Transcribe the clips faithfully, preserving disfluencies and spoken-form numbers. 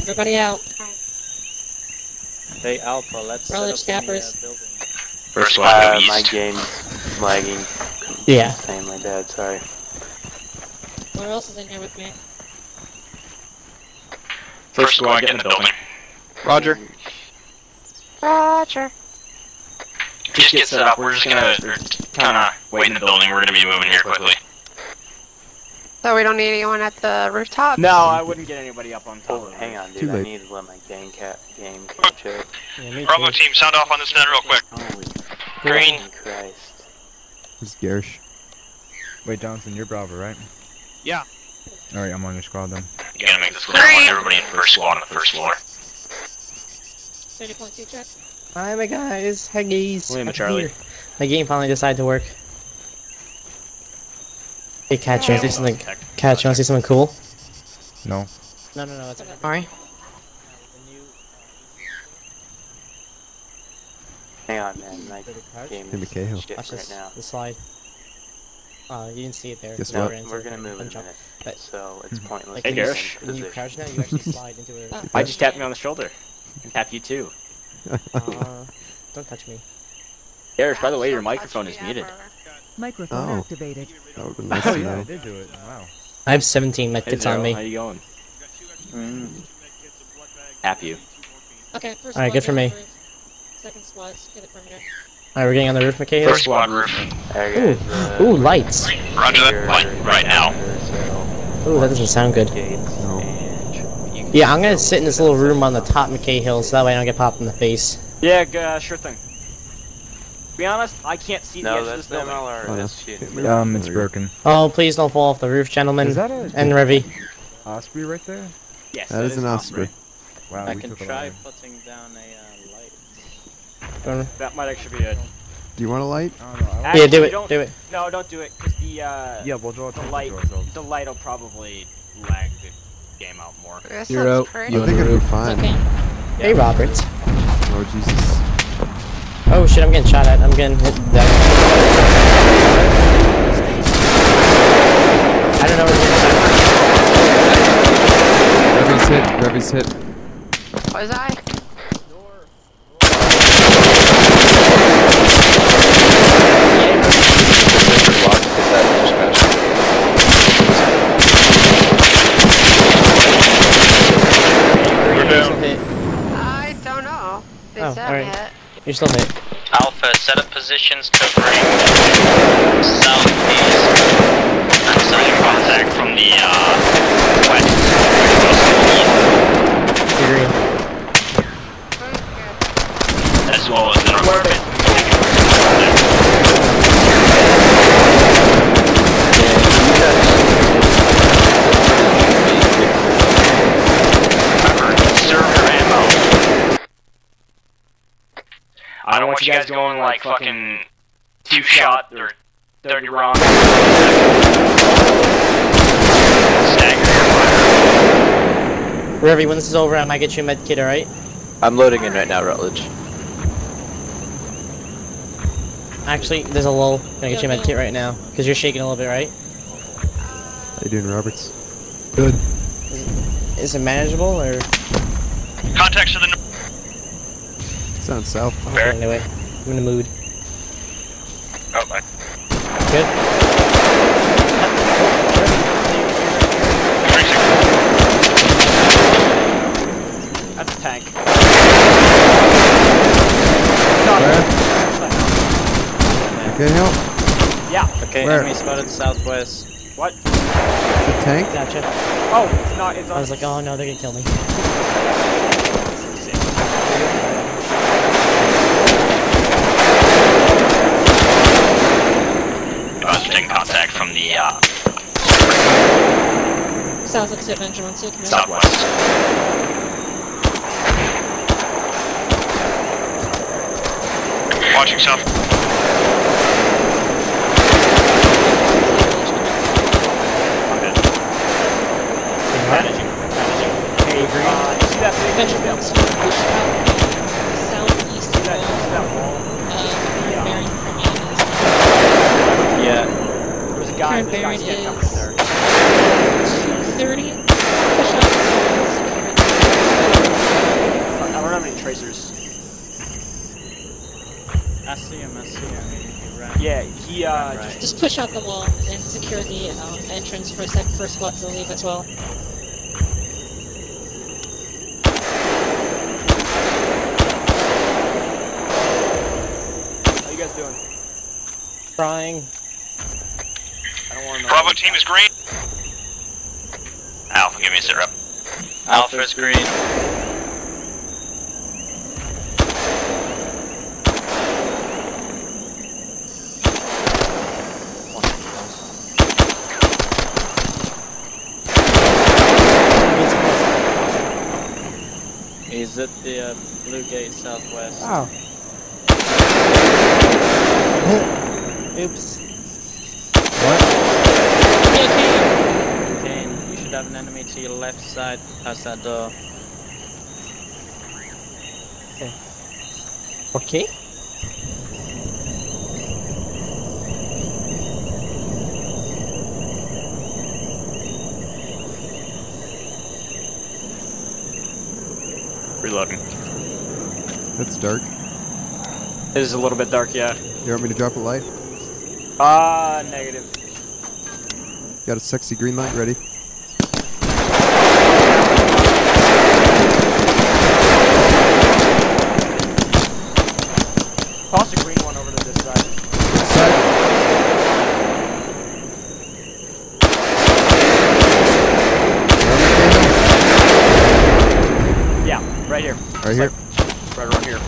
Everybody out. Hey Alpha, let's set up scappers. The uh, building. First one, uh, my game's lagging. Yeah. Same, my dad, sorry. What else is in here with me? First one, get in the building. Roger. Roger. Just get set up, we're just gonna kinda wait in the building, we're gonna be moving here quickly. So we don't need anyone at the rooftop? No, I wouldn't get anybody up on top oh, of it. Hang on, dude, I need to let my game cat game cat check. Yeah, Bravo too. Team, sound off on this net real quick. Holy Green. Christ. This is Gersh. Wait, Johnson, you're Bravo, right? Yeah. Alright, I'm on your squad then. You gotta make this clear. I want everybody in first squad on the first floor. thirty point two check. Hi, my guys. Hey, guys. William and Charlie. Here. My game finally decided to work. Hey, Cat, you want to see something? Cat, you want to see something cool? No. No, no, no. It's okay. Sorry. Hang on, man. My game is shit right this, now. The slide. Oh, you didn't see it there. Guess no, what? We're gonna move in a minute, but so it's pointless. Hey, Gersh. When you crouch now, you actually slide into a... Why'd oh, you tap me on the shoulder? And tap you too. uh, don't touch me. Gersh, by the way, your microphone is muted. Microphone oh. activated. That would've been nice oh, to yeah, know. I did do it. Wow. I have seventeen medkits hey, on me. How you going? Mm. Tap you. Okay, first Alright, good for me. Second squad, get it from here. Alright, we're getting on the roof, Mikhail. First squad roof. Ooh, ooh, lights. Roger that, light right now. Ooh, that doesn't sound good. No. Yeah, I'm gonna sit in this little room on the top, Mikhail, so that way I don't get popped in the face. Yeah, uh, sure thing. To be honest, I can't see no, the edge of this building. M L R S. Oh, yeah. Um, it's broken. Oh, please don't fall off the roof, gentlemen. Is that a, and Revy. Osprey right there? Yes, that, that is, is an Osprey. Osprey. Wow, I we can try putting down a uh, light. Don't that might actually be it. Do you want a light? Oh, no, actually, yeah, do it, do it. No, don't do it, because the, uh, yeah, we'll draw the, light, the light will probably lag the game out more. This You're out. You I think it'll be fine. Okay. Yeah. Hey, Roberts. Oh, Jesus. Oh shit, I'm getting shot at. I'm getting hit. I don't know where to get. Revy's hit. Revy's hit. Was I? I don't know. Is oh, that right. hit? You're still hit. Alpha, set up positions covering southeast and southern contact from the uh, west. Agree. As well as the north orbit. I don't want you guys going like fucking two shot or thirty round. Stagger. Revy, when this is over, I might get you a med kit, alright? I'm loading in right now, Rutledge. Actually, there's a lull. I'm gonna get you a med kit right now. Because you're shaking a little bit, right? How you doing, Roberts? Good. Is it, is it manageable or? Contacts to the north. Sounds south. Oh, okay, anyway, I'm in the mood. Oh, bye. Good. That's a tank. Where? Okay, help. Yeah. Okay, Where? enemy spotted southwest. What? It's a tank? Gotcha. Oh, it's not. It's not. I was like, oh no, they're gonna kill me. Contact from the uh, south exit Benjamin so Southwest. Watching south. Managing. Managing. Uh, you see that big Benjamin southeast of that wall? Yeah. current bearing is two thirty. Push up. I don't have any tracers. I see him, I see him. Yeah, he, uh... Right. Just push out the wall and secure the um, entrance for a sec for squad to leave as well. How you guys doing? Trying. I don't want to know. Bravo team is green. Alpha, give me a sit rep. Alpha, Alpha is green. green. He's at the uh, blue gate southwest. Oh. Oops. What? Kane, you should have an enemy to your left side past that door. Okay. Okay. Reloading. It's dark. It is a little bit dark, yeah. You want me to drop a light? Ah, uh, negative. Got a sexy green light ready. Toss a green one over to this side. This side. Yeah, right here. Right here? Like, right around here.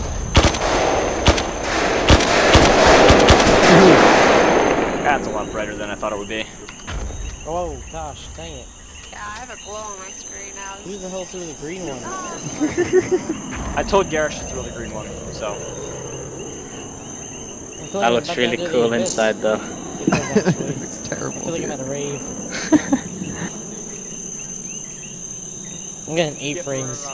That's a lot brighter than I thought it would be. Oh gosh, dang it. Yeah, I have a glow on my screen now. Who the hell threw the green one? I told Garrish to throw the green one, so. That like looks really cool inside though. It does, looks terrible. I feel like dude. I'm at a rave. I'm getting eight Get frames.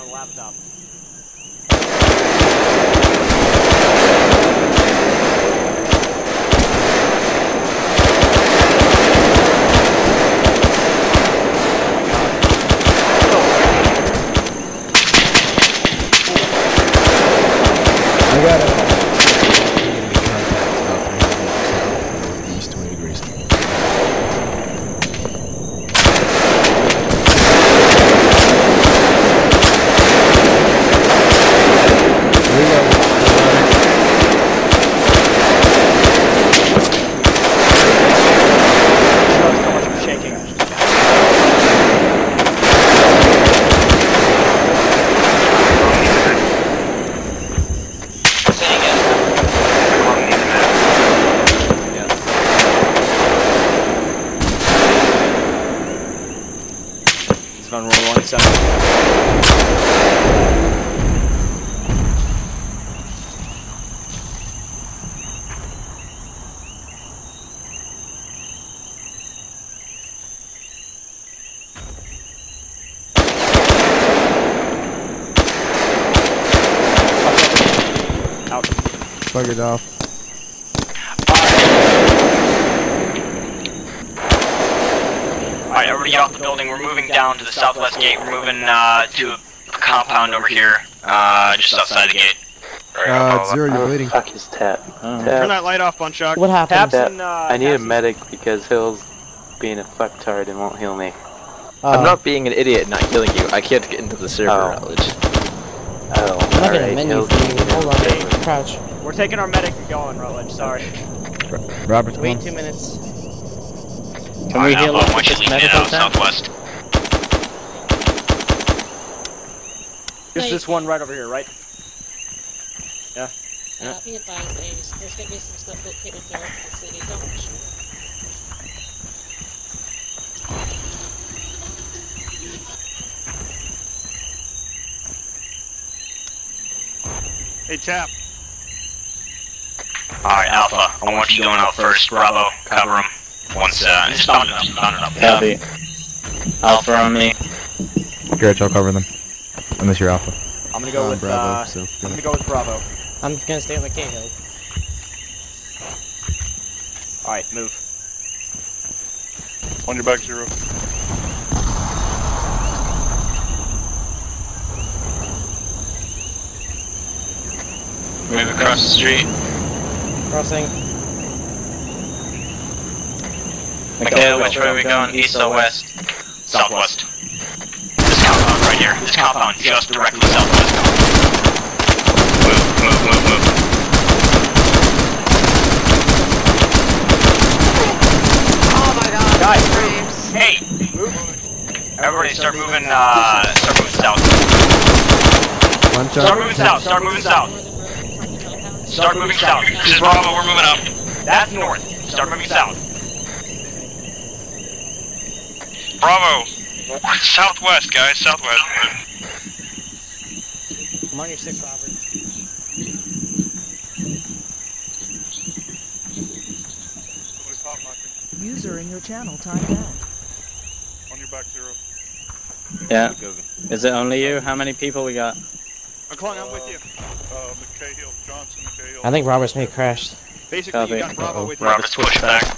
Buggered off. Alright, everybody get off the building. We're moving down to the southwest gate. We're moving uh, to a compound over here, uh, just outside the gate. Uh, it's zero, you're bleeding. Fuck is Tap. Turn that light off, Bunchok. What happened? Tap, and, uh, I need a medic because Hill's being a fucktard and won't heal me. Uh, I'm not being an idiot, not healing you. I can't get into the server, Rutledge. Oh, I'm not getting a menu for you. Hold on, crouch. We're taking our medic and going, Rutledge, sorry. Robert's wait two minutes. Can we heal up with this medical tent? There's this one right over here, right? Yeah. Yeah. Uh, be advised, Ace. There's gonna be some stuff located north of the city. Don't push it. Hey, Tap. Alright, Alpha, Alpha, I want you going out first. Bravo, cover him. Once, uh, just bound it up, bound it up. Copy. Yeah. Alpha on me. Garrett, I'll cover them. Unless you're Alpha. I'm gonna go um, with, Bravo, uh, so I'm gonna go with Bravo. I'm gonna stay on the K-Hill. Alright, move. On your back, zero. Move across the street. Crossing. Okay, which way are we going? East or west? Southwest. This compound right here. This compound just directly southwest. Move, move, move, move. Oh my god. Guys, hey! Move. Everybody start moving, uh, start moving south. Start moving south, start moving south. Start moving south. This is Bravo, we're moving up. That's north. Start moving south. Bravo. Southwest, guys. Southwest. I'm on your six, Robert. User in your channel timed out. On your back, zero. Yeah. Is it only you? How many people we got? McClung, I'm uh, with you. Uh, McCahill, Johnson, McCahill. I think Robert's may have crashed. Basically, Copy. You got Bravo uh -oh. with you. Robert's pushed back. Go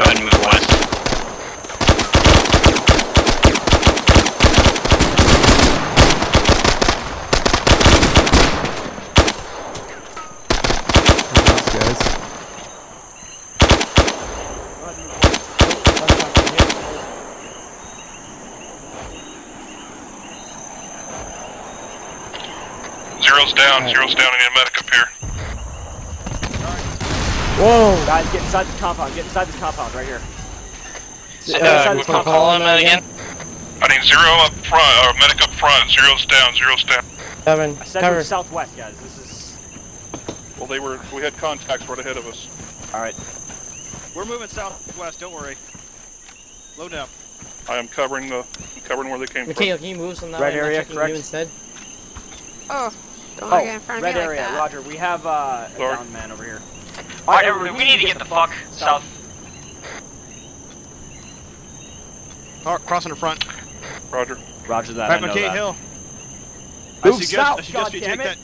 ahead and move west. Zero's down, zero's down, I need a medic up here. Whoa! Guys, get inside this compound, get inside this compound right here. Uh, uh, we'll call him again. I need zero up front, or medic up front, zero's down, zero's down. Seven, I said cover. We're southwest, guys, this is... Well, they were, we had contacts right ahead of us. Alright. We're moving southwest, don't worry. Low down. I am covering the, covering where they came Mateo, from. Mateo, can you move some that right way? Area, correct? You instead? Oh. Don't oh, in front red of me area, like that. Roger. We have uh, a down man over here. Alright, All right, everybody, we need to get the fuck south. south. Crossing the front. Roger. Roger that. Alright, McKay Hill. Move I south. I suggest you take that.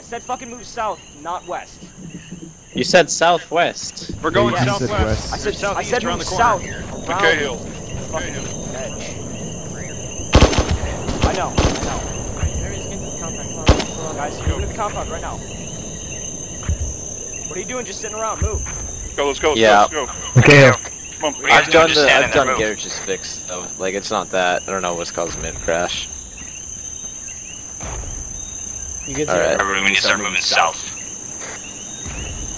I said fucking move south, not west. You said southwest. We're going yeah, southwest. West. I said south. I said move south. McKay Hill. McKay Hill. Edge. I know. I know. Guys, you're moving to the compound right now. What are you doing just sitting around? Move. Go, let's go, let's yeah. go, let's go. Okay. Come on, I've done the, I've done garages fixed, though. Like, it's not that. I don't know what's causing mid crash. You get All right. Everybody, we need to start moving south.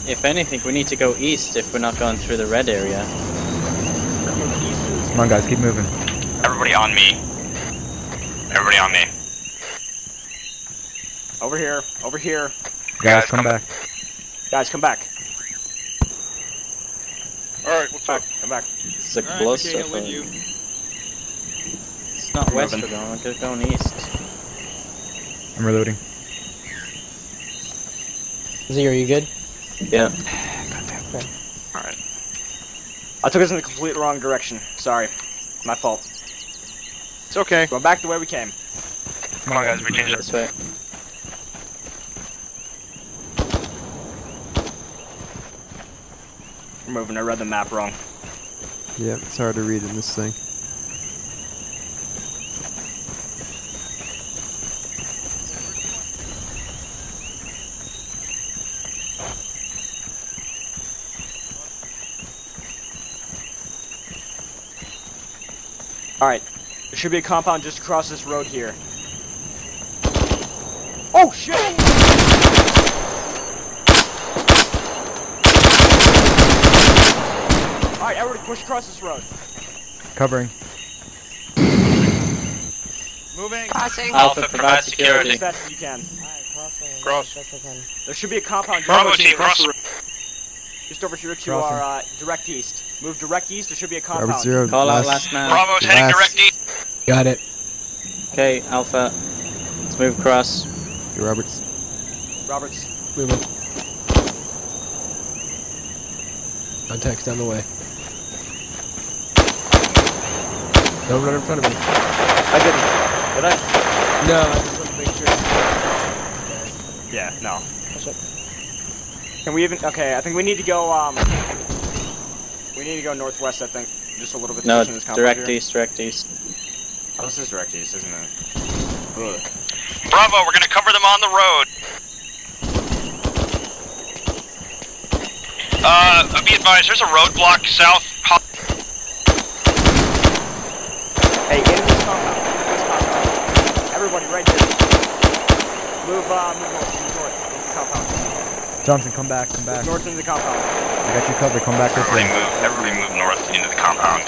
If anything, we need to go east if we're not going through the red area. Come on, guys, keep moving. Everybody on me. Everybody on me. Over here, over here. Guys, come, come back. Guys, come back. Alright, what's up? Come back. It's like right, blood stuff. It's not I'm west we're going, we're going east. I'm reloading. Z, are you good? Yeah. Goddamn. Okay. Alright. I took us in the complete wrong direction. Sorry. My fault. It's okay. Going back the way we came. Come on, guys, we changed this way. We're moving, I read the map wrong. Yep, it's hard to read in this thing. Alright, there should be a compound just across this road here. Oh shit! Alright, everybody push across this road. Covering. Moving. Crossing. Alpha, Alpha provide security. As fast as you can. Alright, crossing. Cross. As fast as I can. There should be a compound just, cross. just over here to crossing. our uh, direct east. Move direct east, there should be a compound. Robert zero, Call last. out last man. Bravo's heading direct east. Got it. Okay, Alpha. Let's move across. Hey, Roberts. Roberts. Moving. Contacts down the way. Don't run in front of me. I didn't. Did I? No, I just wanted to make sure. Yeah, no. Can we even... Okay, I think we need to go, um... We need to go northwest, I think, just a little bit. No, direct east, direct east. Oh, this is direct east, isn't it? Ugh. Bravo, we're gonna cover them on the road. Uh, be advised, there's a roadblock south. Hey, get in this compound. Everybody right here. Move, uh, move north, move north, into the compound. Johnson, come back, come back. Move north into the compound. I got you covered, come back this way. Everybody move, everybody move north into the compound.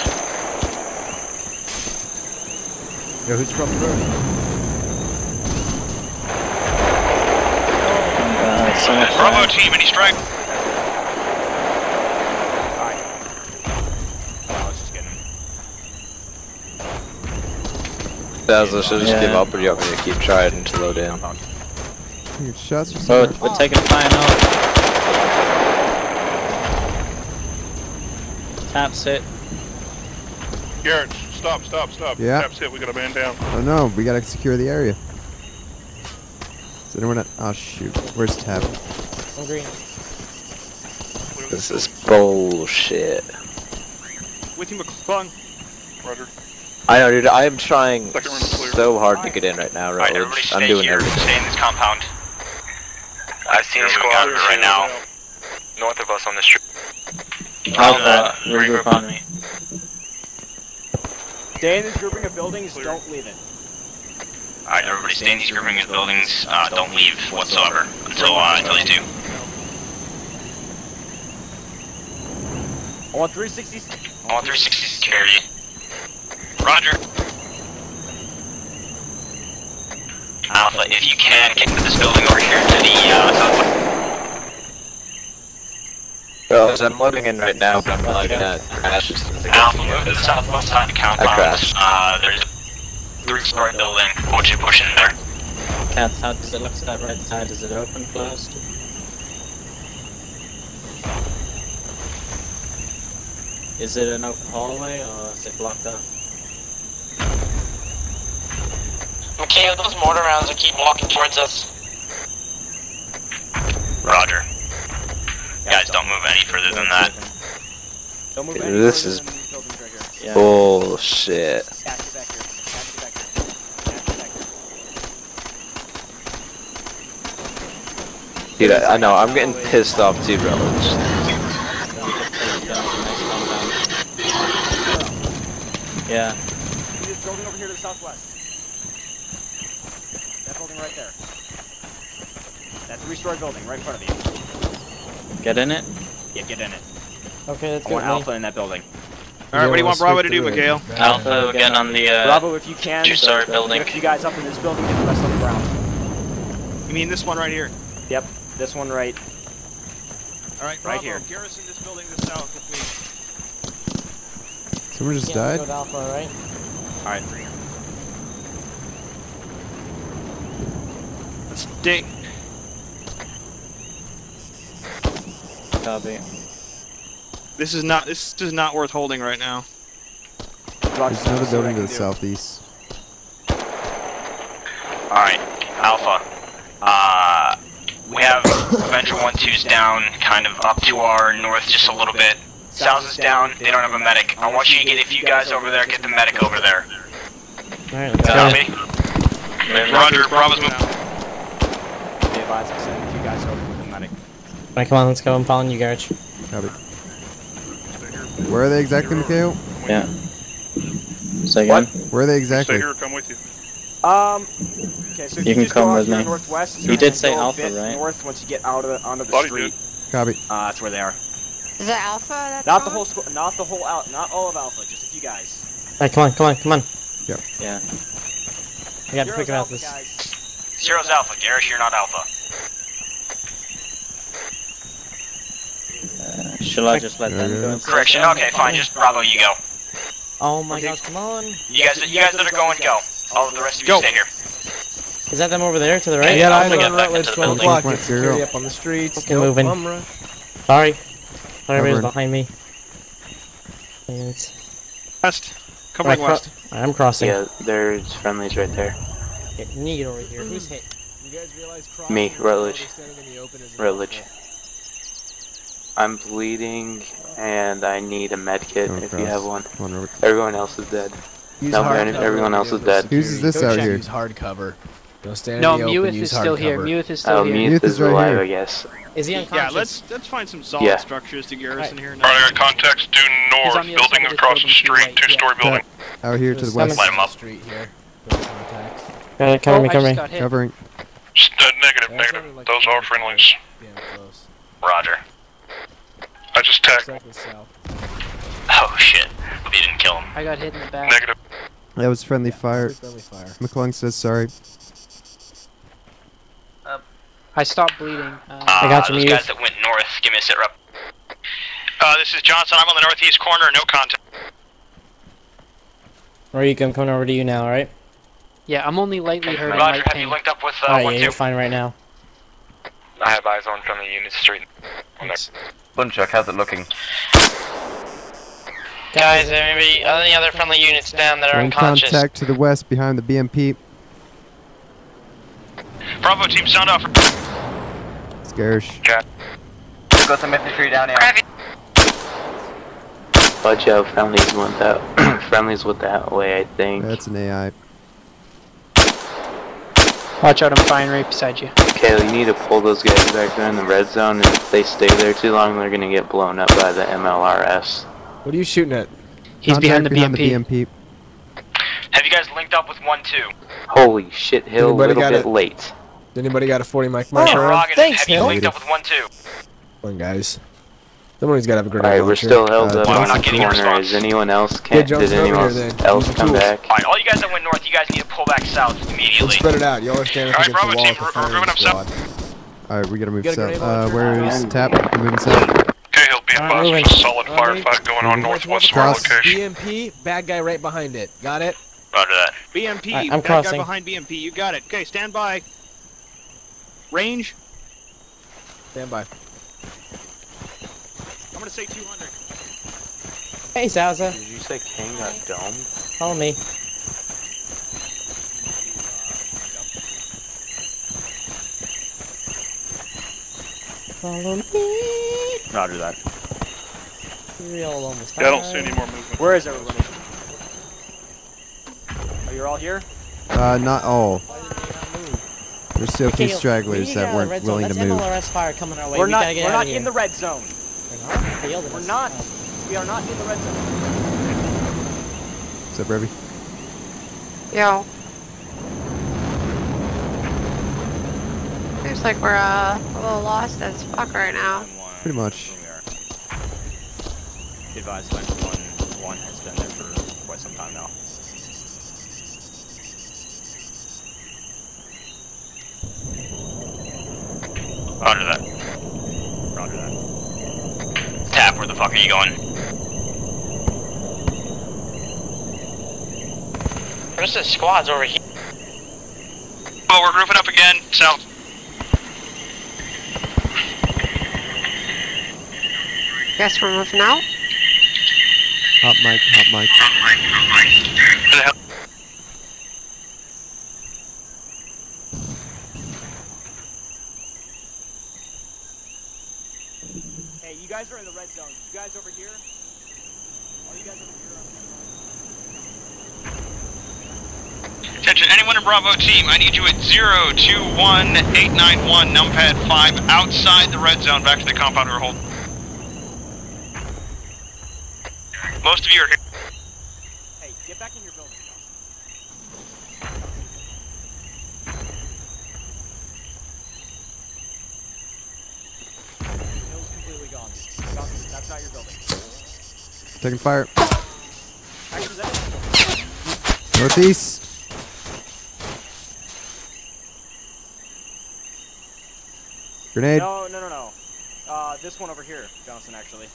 Yo, who's across the road? Uh, so much Bravo bad. Team, any strike? Dazzler should just yeah. give up, or you want me to keep trying until low down? Your shots are so we're taking fire now. Taps hit. Garrett, stop, stop, stop. Yeah. Taps hit, we got a man down. Oh no, we gotta secure the area. Is anyone at. Oh shoot. Where's Tap? I'm green. This is bullshit. With you, McClung. Roger. I know, dude. I am trying so hard to get in right now, right? Right, I'm doing here. Everything. Stay in this compound. I've seen a squad right now, north of us on the street. How's that? Regroup on me. Stay in this grouping of buildings. Clear. Don't leave it. All right, everybody, stay in these grouping of buildings. Uh, don't leave whatsoever until uh, until you do. I want three sixties. I want three sixties to carry. Roger. Alpha, if you can, get to this building over here to the uh, southwest. Well, I'm loading in right now, but I'm probably gonna crash. Alpha, move to the southwest side to count bombs. Uh, there's a three-story building. What would you push in there? Cats, how does it look to that right side? Is it open, closed? Is it an open hallway, or is it blocked up? Okay, those mortar rounds will keep walking towards us. Roger. Yeah, guys, don't, don't move any further than that. Don't move Dude, any this further is than these buildings right here. Yeah. Bullshit. Back, back here. Back, back here. Back, back here. Dude, I, I know, I'm getting pissed off too, bro. Yeah. This building over here to the southwest. Building right there. That three-story building right in front of you. Get in it? Yeah, get in it. Okay, let's go. I want Alpha in that building. Alright, yeah, what do you want Bravo to do, Miguel? Alpha again on the uh, Bravo, if you can. Two-story building. Lift you guys up in this building, get the rest on the ground. You mean this one right here? Yep, this one right. Alright, right here. Garrison this building to the south with me. Someone just yeah, died? Alpha, right? Alright, three. Let's dig. Copy. This is not. This is not worth holding right now. There's another building to the southeast. All right, Alpha. Uh, we have Avenger One Two's down, kind of up to our north, just a little bit. South is down. They don't have a medic. I want you to get if you guys over there, get the medic over there. All right, let's Copy. Go. Roger. Bravo's moving. If you guys over with the medic. Alright, come on, let's go. I'm following you, Garage. Copy. Where are they exactly, Mikhail? Yeah. Say again. What? Where are they exactly? Stay here, come with you. Um. Okay, so if you, you can just come with me. Northwest, you did say Alpha, right? North once you get out of the, onto the Body street. Dude. Copy. Uh, that's where they are. Is that Alpha? That's not the whole squad. Not the whole out. Not all of Alpha. Just a few guys. Alright, come on, come on, come on. Yeah. Yeah. We got to pick out this. Guys. Zero's Alpha. Garrus, you're not Alpha. Uh, shall I just let them go? Correction. Okay, fine. Just Bravo, you go. Oh my okay. gosh, come on! You guys, you guys that are going, go. All of the rest of you go. Stay here. Is that them over there to the right? Yeah, yeah I'm gonna get back to the building. It's security up on the streets. Okay, no moving. Umra. Sorry, everybody's behind me. It's... West. Come right west. I'm crossing. Yeah, there's friendlies right there. Need over here. Who's hit? You guys realize me, Rutledge. Rutledge. I'm bleeding and I need a med kit if you have one. Everyone else is dead. No, everyone else is dead. Who's this out here? Use hardcover. Don't stand no, in the open, use hardcover. No, Mewith is still here. Mewith is still oh, here. Mewith is, is right alive, here. I guess. Is he unconscious? Yeah, let's let's find some solid yeah. structures to garrison right. here. Prior contacts due north, the building across the street, right, two-story yeah. building. Out here to the west. Light him up. Street here. Uh, coming, oh, coming, covering. Uh, negative, negative. Like Those are friendlies. Close. Roger. I just tagged. Oh shit! They didn't kill him. I got hit in the back. Negative. That was friendly yeah, fire. Friendly fire. McClung says sorry. I stopped bleeding. Uh, uh, I got some those guys that went north. Give me a sit rep. Uh, this is Johnson. I'm on the northeast corner. No contact. Or you can come over to you now, all right? Yeah, I'm only lightly hurt. Roger, have pain. You linked up with uh, right, one, yeah, two? You're fine right now. I have eyes on from the unit street. Bunchuk, how's it looking? Guys, there may be any other friendly units down that are unconscious. Contact to the west behind the B M P. Bravo team, sound off. Scarce. Yeah. Got some infantry down here. Watch out, friendlies went that. Friendlies went that way, I think. That's an A I. Watch out, I'm flying right beside you. Okay, you need to pull those guys back there in the red zone, and if they stay there too long, they're gonna get blown up by the M L R S. What are you shooting at? He's behind the, behind the B M P. Have you guys linked up with one, two? Holy shit, Hill, a little bit late. Anybody got a forty mic mic around? Thanks, Hill. Have you linked up with one, two? One, guys. Somebody's got to have a grenade launcher. Alright, we're still held uh, up. We're not getting a response. Is anyone else? Can't, yeah, did anyone there, else come tools. Back? Alright, all you guys that went north, you guys need to pull back south immediately. Let's spread it out. You always stand up against the wall for firing squad. Alright, Bravo team, we're moving up south. Alright, we gotta move south. Uh, where is Tap? We're moving south. Okay, Hill, be advised. There's a solid firefight going on northwest of our location. B M P, bad guy right behind it. Got it? Roger that. B M P, right, I'm crossing. Guy behind B M P, you got it. Okay, stand by. Range. Stand by. I'm gonna say two hundred. Hey, Zaza. Did you say King got domed? Follow me. Follow me. Roger that. We all almost died. Yeah, I don't see any more movement. Where is everybody? Oh, you're all here? Uh, not all. There's so few stragglers that weren't willing to move. That's M L R S fire coming our way. We're not, we we're not in the red zone. We're not. We're not. We are not in the red zone. What's up, Revy? Yo. Seems like we're uh, a little lost as fuck right now. Pretty much. Advised by one. One has been there for quite some time now. Roger that. Roger that. Tap, where the fuck are you going? The rest of the squad's over here. Oh, we're grouping up again, south. Guess we're moving out? Hop mic, hop mic. Hop mic, hop mic. You guys are in the red zone. You guys over here? Are you guys over here? Attention, anyone in Bravo team, I need you at zero two one eight nine one numpad five outside the red zone, back to the compound or hold. Most of you are here. Hey, get back in your building. That's not your building. Taking fire. Northeast. Grenade. No, no, no, no. Uh, this one over here, Johnson, actually.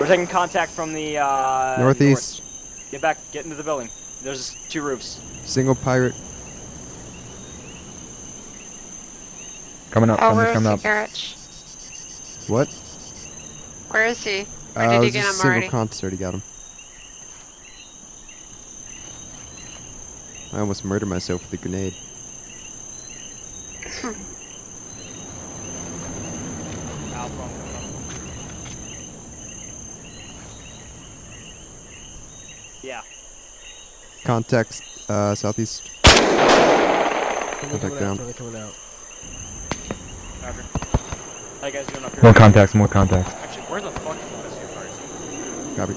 We're taking contact from the uh, northeast. North. Get back. Get into the building. There's two roofs. Single pirate. Coming up, coming, oh, coming up. Garrett? What? Where is he? Where uh, did he get him single already? Single consort, he got him. I almost murdered myself with a grenade. Yeah. Contact uh, southeast. Contact down. How you guys doing up here? More contacts, more contacts. Actually, where the fuck is the rescue fire? Copy.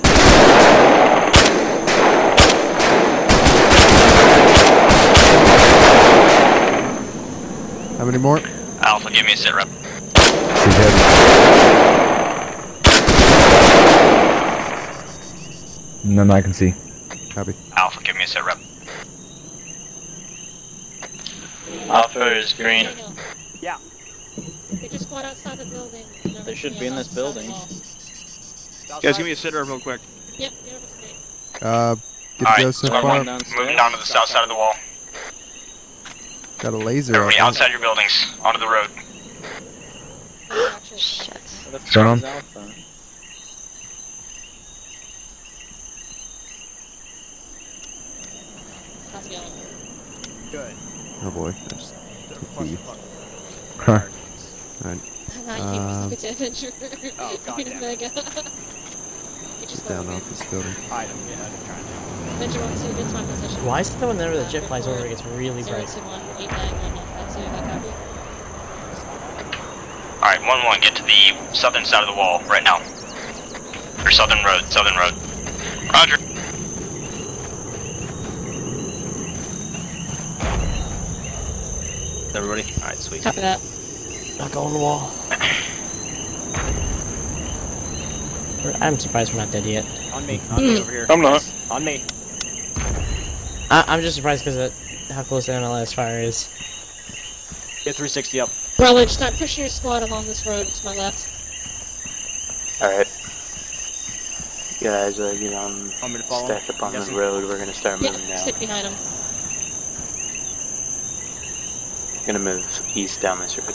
How many more? Alpha, give me a sit rep. She's heavy. None I can see. Copy. Alpha, give me a sit rep. Alpha is green. Yeah. They just squad outside the building. They should be in this building. Guys, give me a sitter real quick. Yep. Uh, get right. Joseph on. Moving down to the south side of the wall. Got a laser. Everybody outside there. Your buildings, onto the road. Shit. What's going on? Good. Oh boy. I just Huh. Alright. Um, oh, god damn it. Just down off this building. Why is it that whenever the jet flies over it gets really bright? Alright, one one, get to the southern side of the wall right now. Or southern road, southern road. Roger. Everybody? Alright, sweet. Copy that. Not going on the wall. I'm surprised we're not dead yet. On me. On me over here. I'm not. On me. I I'm just surprised because of how close the M L R S fire is. Get three sixty up. Brother, just start pushing your squad along this road to my left. Alright. You guys, uh, get on. Want me to follow? Stack up on the road. We're gonna start moving now. Yeah, stick behind him. Gonna move east down this road.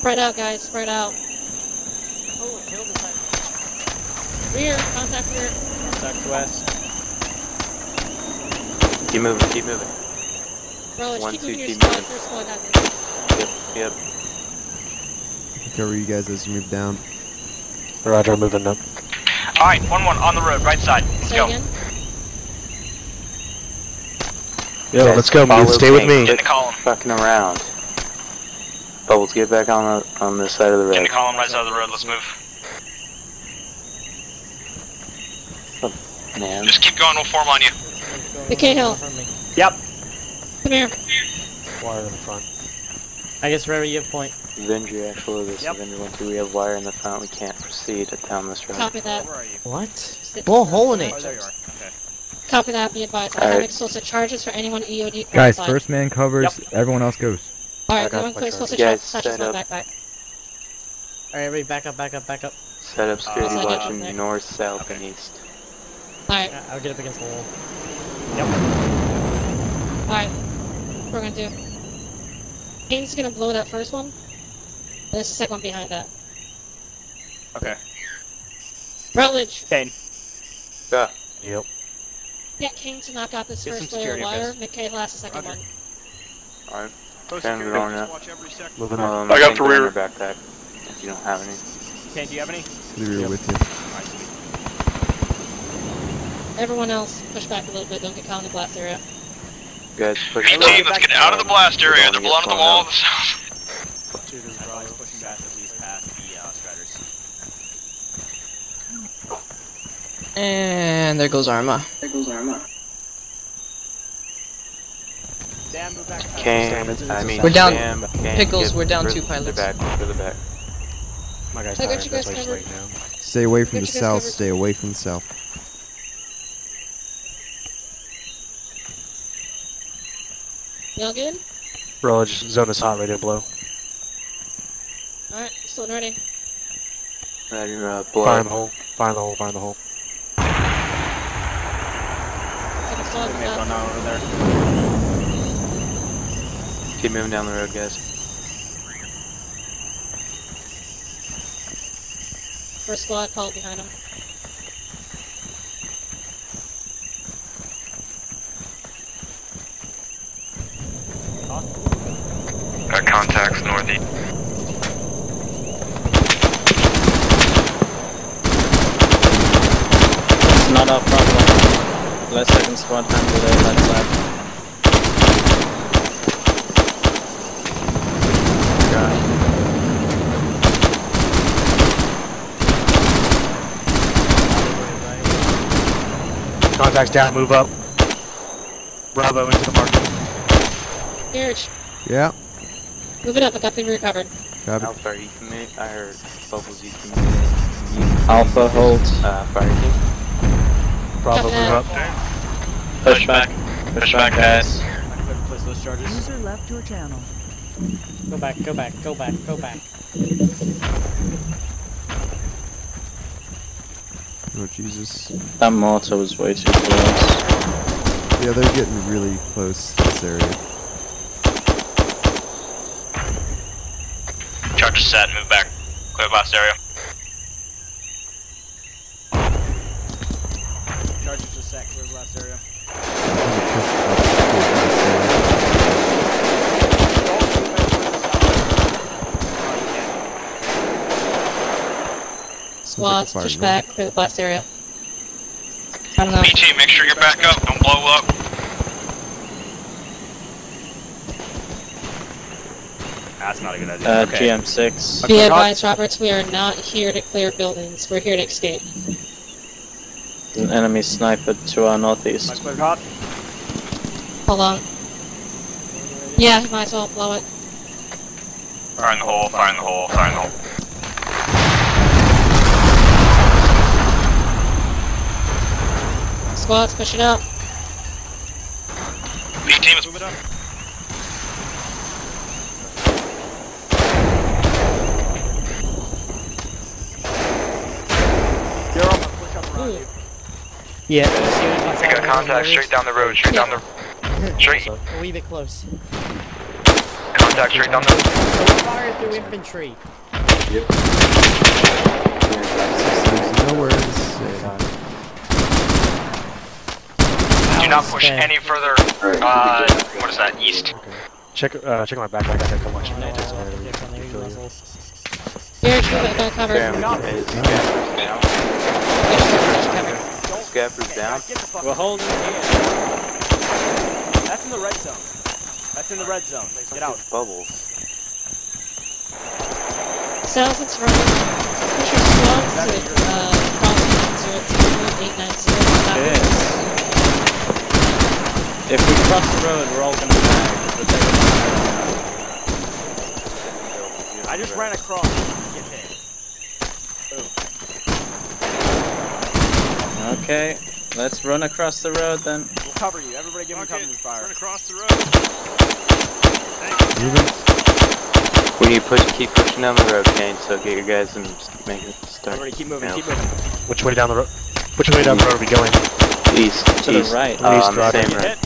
Spread out, guys. Spread out. Oh, it killed us. Rear. Contact rear. Contact west. Keep moving. Keep moving. Bro, one, keep two, moving your keep moving. Squad, yep. Yep. Cover you guys as you move down. Roger, moving up. All right, one one on the road, right side. Let's Say go. Again. Yo, okay, let's go, man. Stay with me. Get in the column. Fucking around. Bubbles, get back on the, on this side of the road. Get in the column, right side of the road, let's move. Oh, man. Just keep going, we'll form on you. We can't help. Yep. Come here. Wire in the front. I guess wherever you have point. Avenger, actually, this yep. Avenger one two, we have wire in the front, we can't proceed down this road. Copy that. Where are you? What? Blow a hole in it. Oh, there you are. Okay. Copy that, be advised. I have explicit charges for anyone E O D. Guys, first man covers, yep. Everyone else goes. Alright, everyone clear explicit charges, such as back, back. Alright, everybody back up, back up, back up. Set up security uh, watching up north, south, okay. And east. Alright. Yeah, I'll get up against the wall. Yep. Alright, what we're gonna do. Payne's gonna blow that first one, and there's a second one behind that. Okay. Rutledge! Payne. Yeah. Yep. Get King to knock out this get first layer of wire, McKay last the second Roger. One. Alright. Post security, just watch every second. Moving on. I got the rear. Backpack, if you don't have any. King, do you have any? The rear yep. With you. Right. Everyone else, push back a little bit, don't get caught in the blast area. You guys, push back. Hey, let's get out of the blast area, they're blowing the wall on the south. Dude, there's probably pushing back at least past the uh, striders. And there goes Arma. There goes Arma. Cam, I mean, we're down. Cam, Pickles, we're down two pilots. Back, to the back. My guy's tired, that's why he's late now. Stay away from the south. Stay away from the south. Y'all good? Bro, just zone us hot, ready to blow. All right, still ready. Ready to uh, blow. Fire the hole. Fire the hole. Fire the hole. Still we have gone over there. Keep moving down the road, guys. First squad, call it behind him. north. Got contacts northeast. It's not our problem. Last second squad handle their left side. God. Contacts down, move up. Bravo into the market. Pierce. Yeah. Move it up, I got the route covered. Copy. Alpha, you commit. I heard vocals, you commit. Alpha, hold. Uh, fire team. Bravo, move up. Push back. Push back, guys. Place those charges. User left your channel. Go back, go back, go back, go back. Oh Jesus. That mortar was way too close. Yeah, they're getting really close to this area. Charges set, move back. Clear last area. Charges are set, clear last area. Squads, push back to the blast area. I don't know. B T, make sure you're back up, don't blow up. That's not a good idea. Uh, okay. G M six. Be advised, Roberts, we are not here to clear buildings, we're here to escape. An enemy sniper to our northeast. Hold on. Yeah, might as well blow it. Fire in the hole, fire in the hole, fire in the hole. Squads, push it up. B team is moving up. You're on the push up around you. Yeah. We got contact straight down the road, straight yeah. down the straight. A wee bit close. Contact straight down the road. Fire through infantry. Yep. There's nowhere to sit. Do not push Stand. any further, uh, what is that, east. Okay. Check, uh, check my backpack, I have so much. Here, go cover. Scaffold's down. We're holding it here. That's in the red zone. That's in the red zone. Get out. Bubbles. Cells, it's running. Push your squads to, uh, crossing eight nine zero. If we cross the road, we're all gonna die. I just ran across. Get hit. Oh. Okay, let's run across the road then. We'll cover you. Everybody give me okay. cover fire. Run across the road. We need to push, keep pushing down the road, Kane, so get your guys and make it start. Everybody keep moving, now. keep moving. Which way down the road? Which way down the road are we going? East. To east. the right. Oh, east, right. Same right.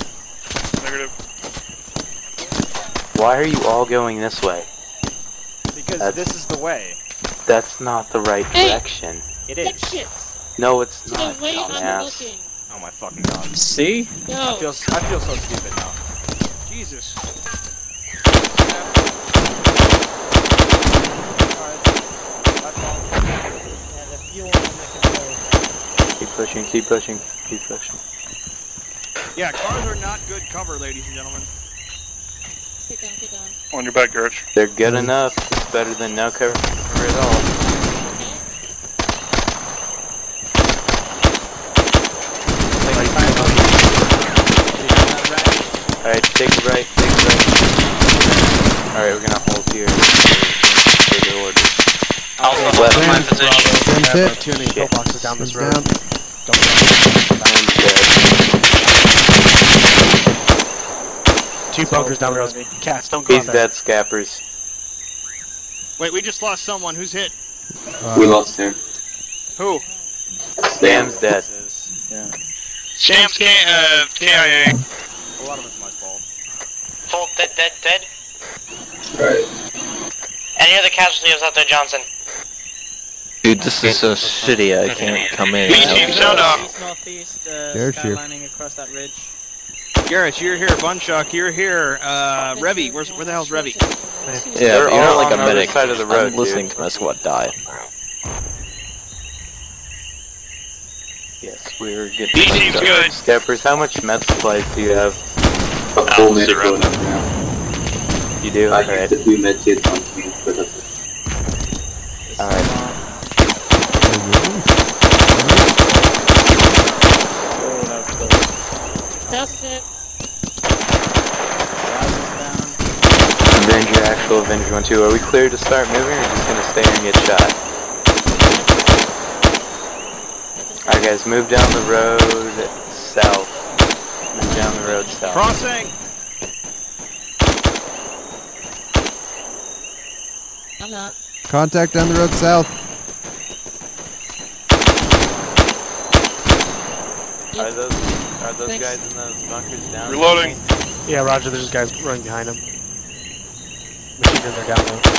Why are you all going this way? Because that's, this is the way. That's not the right hey. direction. It is. No, it's to not. The way I'm looking. Oh my fucking god. See? No. I feel, I feel so stupid now. Jesus. Keep pushing, keep pushing, keep pushing. Yeah, cars are not good cover, ladies and gentlemen. Keep going, keep going. On your back, Gertch. They're good enough. It's better than no cover at all. Okay. Alright, take it right, take it right. Alright, we're gonna hold here. Take order. Alpha, left my position. I have too many pillboxes down this road. Don't go. Two bunkers down the road. Cats, don't go He's dead, Scappers. Wait, we just lost someone. Who's hit? Uh, we lost him. Who? Sam's dead. Yeah. Sam's can't, uh, K I A. A lot of it's my fault. Full, dead, dead, dead. Alright. Any other casualties out there, Johnson? Dude, this is so shitty, I can't come in. There's teams, no, no. Northeast, northeast, uh, skylining across that ridge. Garrus, you're here. Bunshock, you're here. Uh, Revy, where's, where the hell's Revy? Yeah, you're not like a medic. Side of the road, I'm listening dude. to my squad die. Yes, we're getting good. Steppers, how much med supplies do you have? A full med kit going up now. You do? I All right. used to do med kits on team, but that's it. Alright. Dust it. Avenger, actual Avenger one two. Are we clear to start moving, or are we just gonna stay here and get shot? Alright guys, move down the road south. Move down the road south. Crossing! I'm out. Contact down the road south. Are those are those Thanks. guys in those bunkers down? Reloading. Yeah, Roger. There's guys running behind them. Machine guns are down though.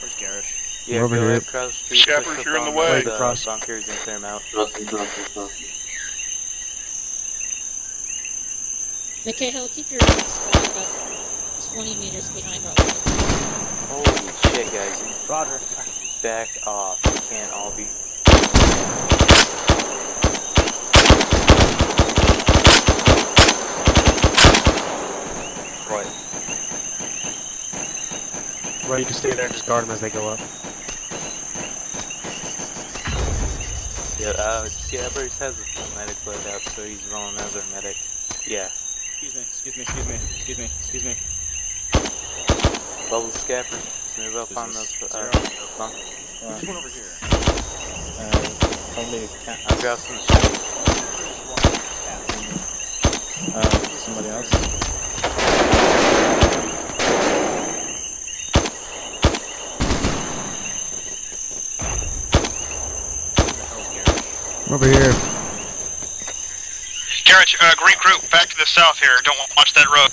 Where's Garrus? Yeah, over here. Shepard, you're in the way. The Cross bunkers and clear them out. Mikhail, keep your squad about twenty meters behind us. Holy shit, guys. Roger. Back off. We can't all be... Right. Well, you can stay there and just guard them as they go up. Yeah, uh, yeah, Bruce has a medic load out, so he's rolling as our medic. Yeah. Excuse me, excuse me, excuse me, excuse me, excuse me. Level scaffold, move up on those uh, huh? uh, There's one over here. Uh, only I've got some shit. Uh, somebody else. I'm over here. Garrett, uh, green crew, back to the south here. Don't watch that road.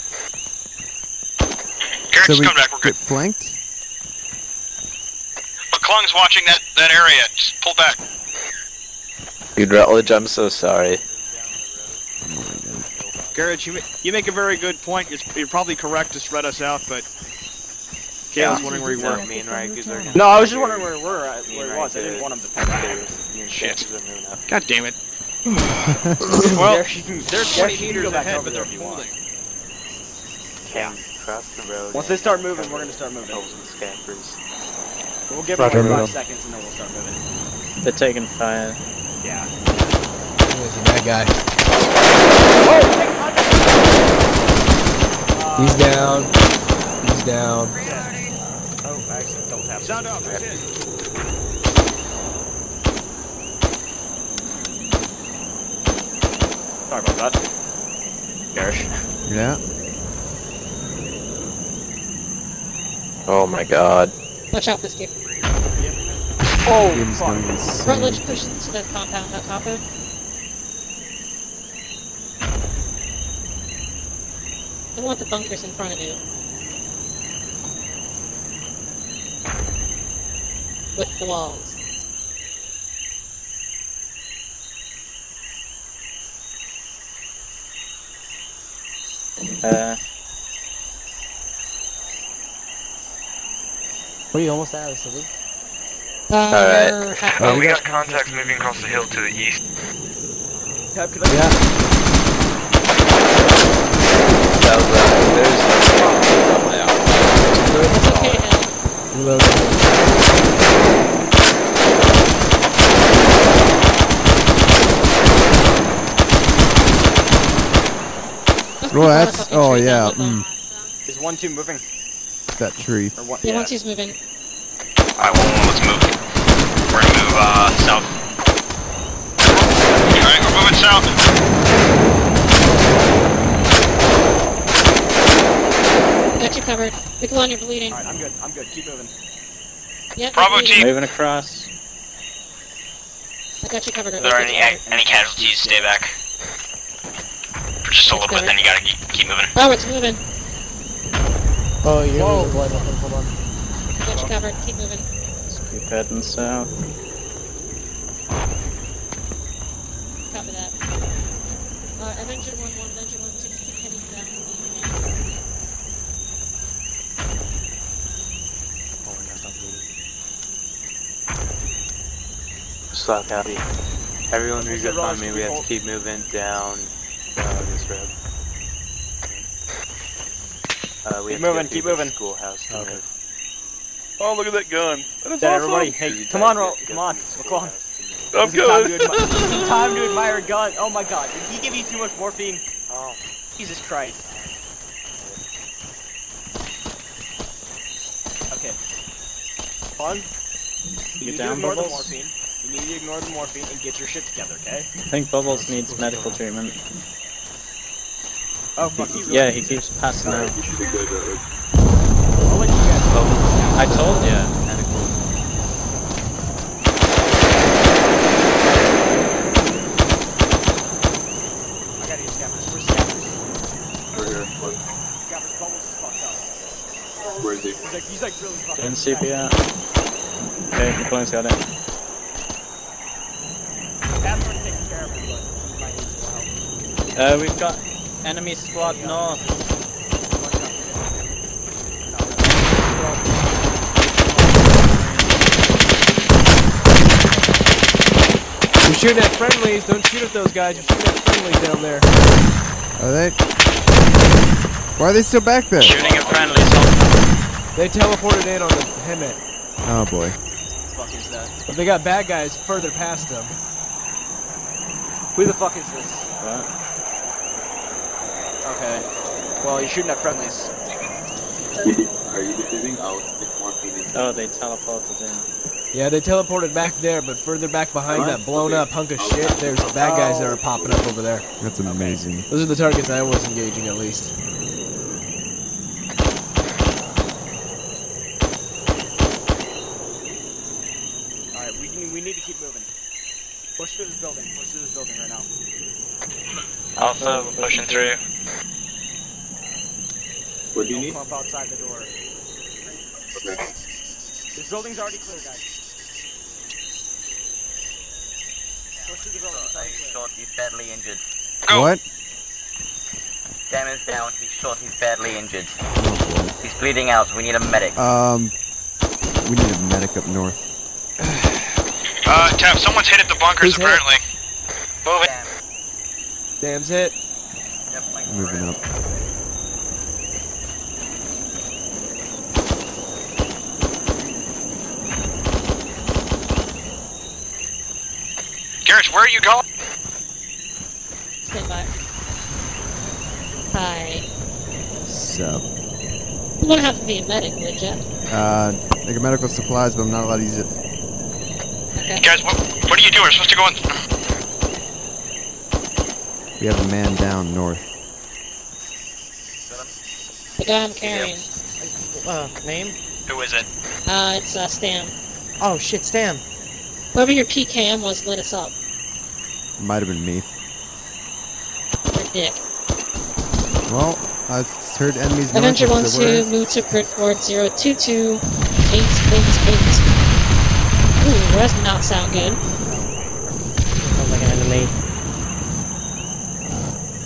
So we back. We're good. Get flanked? McClung's watching that, that area. Just pull back. Dude, Rutledge, I'm so sorry. Oh Garrett, you, ma you make a very good point. You're, you're probably correct to spread us out, but... Okay, yeah, I was wondering where you were. Me and Ryan, no, I was just wondering where we were. I, where it was. I didn't want him to pull back. Shit. God damn it. Well, they're twenty meters ahead, but they're holding. Yeah. Across the road. Once they start moving, we're gonna start moving. We'll give them five seconds and then we'll start moving. They're taking fire. Yeah. There's a bad guy. Oh, uh, he's down. He's down. Uh, oh, I actually don't have sound off. That's it. Sorry about that. Garrus. Yeah. Oh my god. Watch out this game. Oh, Game's fuck. Rutledge pushed into the compound on top of it. I want the bunkers in front of you. With the walls. Uh... We're almost out of the city. Uh, Alright. Uh, we got contacts moving across the hill to the east. Yeah. That was right. There's no way out. It's okay now. Reloading. Well, that's... Oh, yeah. Mm. Is one two moving? That tree. Or what, yeah, yeah, once he's moving. Alright, well, let's move. We're gonna move, uh, south. Alright, we're moving south. Got you covered. Miquelon, you're bleeding. Alright, I'm good, I'm good. Keep moving. Yep, Bravo team. Moving across. I got you covered. If there are any, any casualties, stay back. For just a little bit, then you gotta keep, keep moving. Oh, it's moving. Oh, you're losing blood. Hold on. Got you covered. Keep moving. Let's keep heading south. Copy that. Uh, Avenger one one, Avenger one sixty, heading back to the... Oh, that's not moving. Slot copy. Everyone who's up on me, we have to keep moving down uh, this road. Uh, we keep moving, keep moving. Schoolhouse. Okay. Move. Oh, look at that gun. That is awesome. Everybody, hey, come on, roll, come on, come on. I'm good. Time to admire a gun. Oh my god, did he give you too much morphine? Oh, Jesus Christ. Okay. Fun. You need to ignore the morphine. You need to ignore the morphine and get your shit together, okay? I think Bubbles needs medical treatment. Oh fuck, he's yeah, he keeps passing out. I'll let you guys go. I told you. I gotta use scavengers. Where's scavengers? Over here. Scavengers, Bubbles is fucked up. Where is he? He's like, he's like really fucked up. Didn't C P out. Okay, the plane's got it. That's gonna take care of everyone. He might need some help. Uh, we've got. Enemy squad north. You shoot at friendlies, don't shoot at those guys, you shoot at friendlies down there. Are they? Why are they still back there? Shooting at friendlies. They teleported in on the Hemet. Oh boy. What the fuck is that? But they got bad guys further past them. Who the fuck is this? What? Okay. Well, you're shooting at friendlies. Are you defusing out? Oh, they teleported in. Yeah, they teleported back there, but further back behind that blown up hunk of shit, there's bad guys that are popping up over there. That's amazing. Those are the targets I was engaging, at least. Alright, we, can, we need to keep moving. Push through this building. Push through this building right now. Alpha, we're pushing through. What do you need? Clump outside the door. Okay. This building's already clear, guys. Push through the building. It's already clear. He's shot, he's badly injured. What? Dan is down, he's shot, he's badly injured. He's bleeding out, we need a medic. Um, we need a medic up north. uh, Tap, someone's hit at the bunkers. Who's apparently. Move it. Damn. Damn's hit. Yep, like moving up. Garrett, where are you going? Stand by. Hi. So. You don't have to be a medic, would you? Uh, I get medical supplies, but I'm not allowed to use it. Okay. You guys, what, what are you doing? We're supposed to go in. We have a man down north. The guy I'm carrying. Yep. Uh, name? Who is it? Uh, it's uh, Stam. Oh shit, Stam. Whoever your P K M was lit us up. Might have been me. Or Dick. Well, I heard enemies. Avenger one two, move to grid port zero two two eight eight eight. Ooh, that does not sound good. Sounds like an enemy.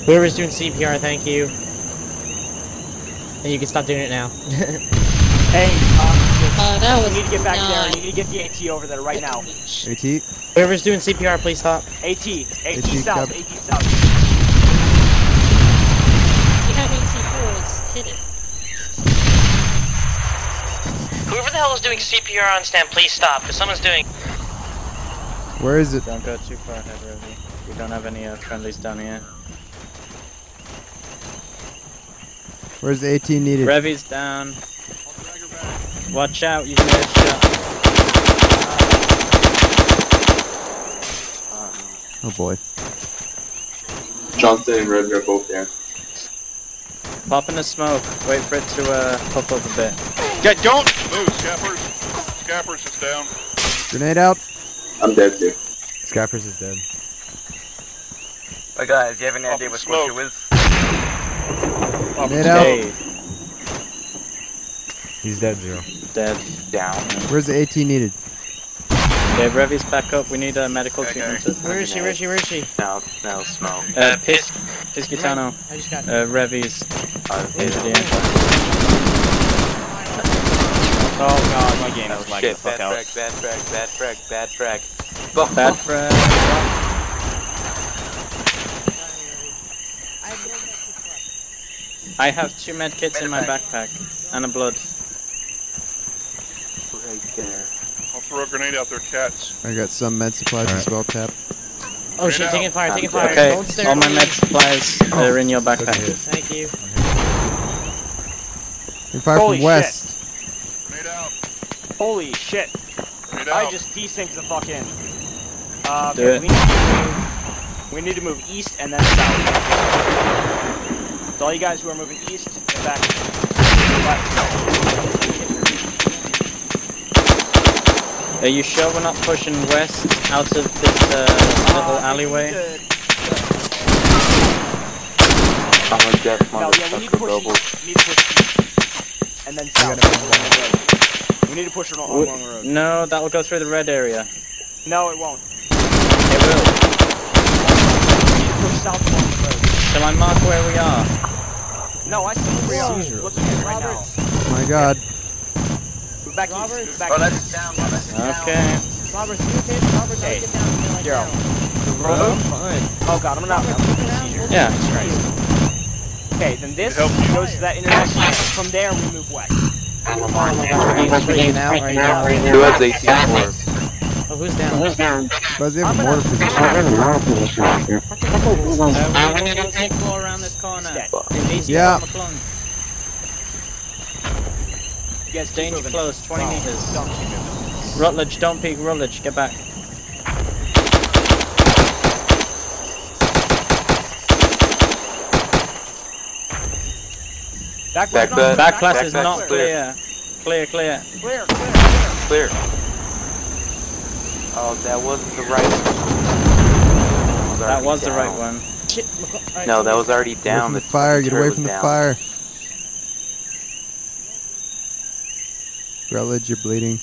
Whoever's doing C P R, thank you. And you can stop doing it now. Hey, uh, uh, that was you need to get back nine. There. You need to get the A T over there right now. A T? Whoever's doing C P R, please stop. AT. AT, AT south. AT south. You have A T fours. Hit it. Whoever the hell is doing C P R on stand, please stop. Because someone's doing... Where is it? Don't go too far ahead, Rosie. We don't have any uh, friendlies down here. Where's AT needed? Revy's down. Watch out, you can get shot. Oh boy. Johnson and Revy are both there. Pop in the smoke. Wait for it to uh, pop up a bit. Yeah, don't move, Scappers. Scappers is down. Grenade out. I'm dead too. Scappers is dead. Hey guys, you have any idea what smoke you is? Mid out. He's dead, Zero. Dead. Down. Where's the AT needed? Yeah, Revy's back up. We need a medical okay, treatment. Okay. Where is she? Where is she? Where is she? No, no, smoke. Uh, Pisk, Piscitano. I just got uh, Revy's. Oh, here's the end. Oh god, my game is lagging the fuck out. Bad frag, bad frag, bad frag, bad frag. Bad frag. I have two med kits in my backpack and a blood. Right there. I'll throw a grenade out there, cats. I got some med supplies right. as well, Cap. Oh shit, taking fire, taking fire. Okay, Don't stare all my med supplies oh. are in your backpack. Okay. Thank you. Taking fire Holy from west. Shit. Grenade out. Holy shit. Grenade out. I just desynced the fuck in. Uh, Do okay, it. We need, move, we need to move east and then south. So all you guys who are moving east and back to left. Are you sure we're not pushing west out of this uh, little uh, alleyway? To... I'm a deaf motherfucker, Noble. We need to push east. And then south. We need to push it along the road. No, that'll go through the red area. No, it won't. It will. We need to push south along the road. Shall I mark where we are? No, I see where we are. What's happening right now? Oh my god. We're back Roberts. east. Back oh, that's down. That's okay. Down. Roberts, you take Roberts, hey. Get down. Get like You're down. Roll fine. Oh god, I'm not. Roberts, yeah. Right. Okay, then this goes to that intersection. From there, we move west. Oh my god. Right now, right now. Who has eighteen four? Oh, who's down? Who's down? Guys, we have a mortar position. Uh, we need to take four around this corner. Yeah. You guys danger close, twenty meters. Oh. Rutledge, don't peek, Rutledge, get back. Back, back, back, back class back, is back, not clear. Clear, clear. Clear, clear, clear. Clear. Oh, that wasn't the right one. That was the right one. No, that was already down. The fire, get away from the fire. Rutledge, you're bleeding.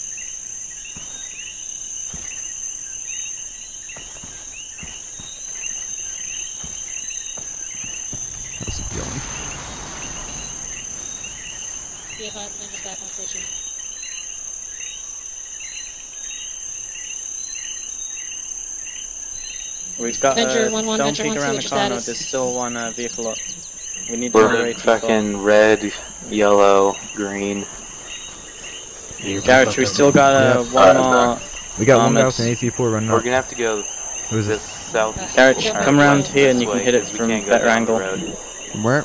How's it going? Yeah, but I'm just back on station. We've got Venture, uh, one, one, don't Venture peek around the corner, there's still one uh, vehicle up. We need to fucking people. Red, yellow, green. Garrett, we still got uh, yeah. one uh, more. We got one mouse and A C four running. We're gonna have to go Who's this south. Garrett, come around here and you can hit it from a better angle. From where?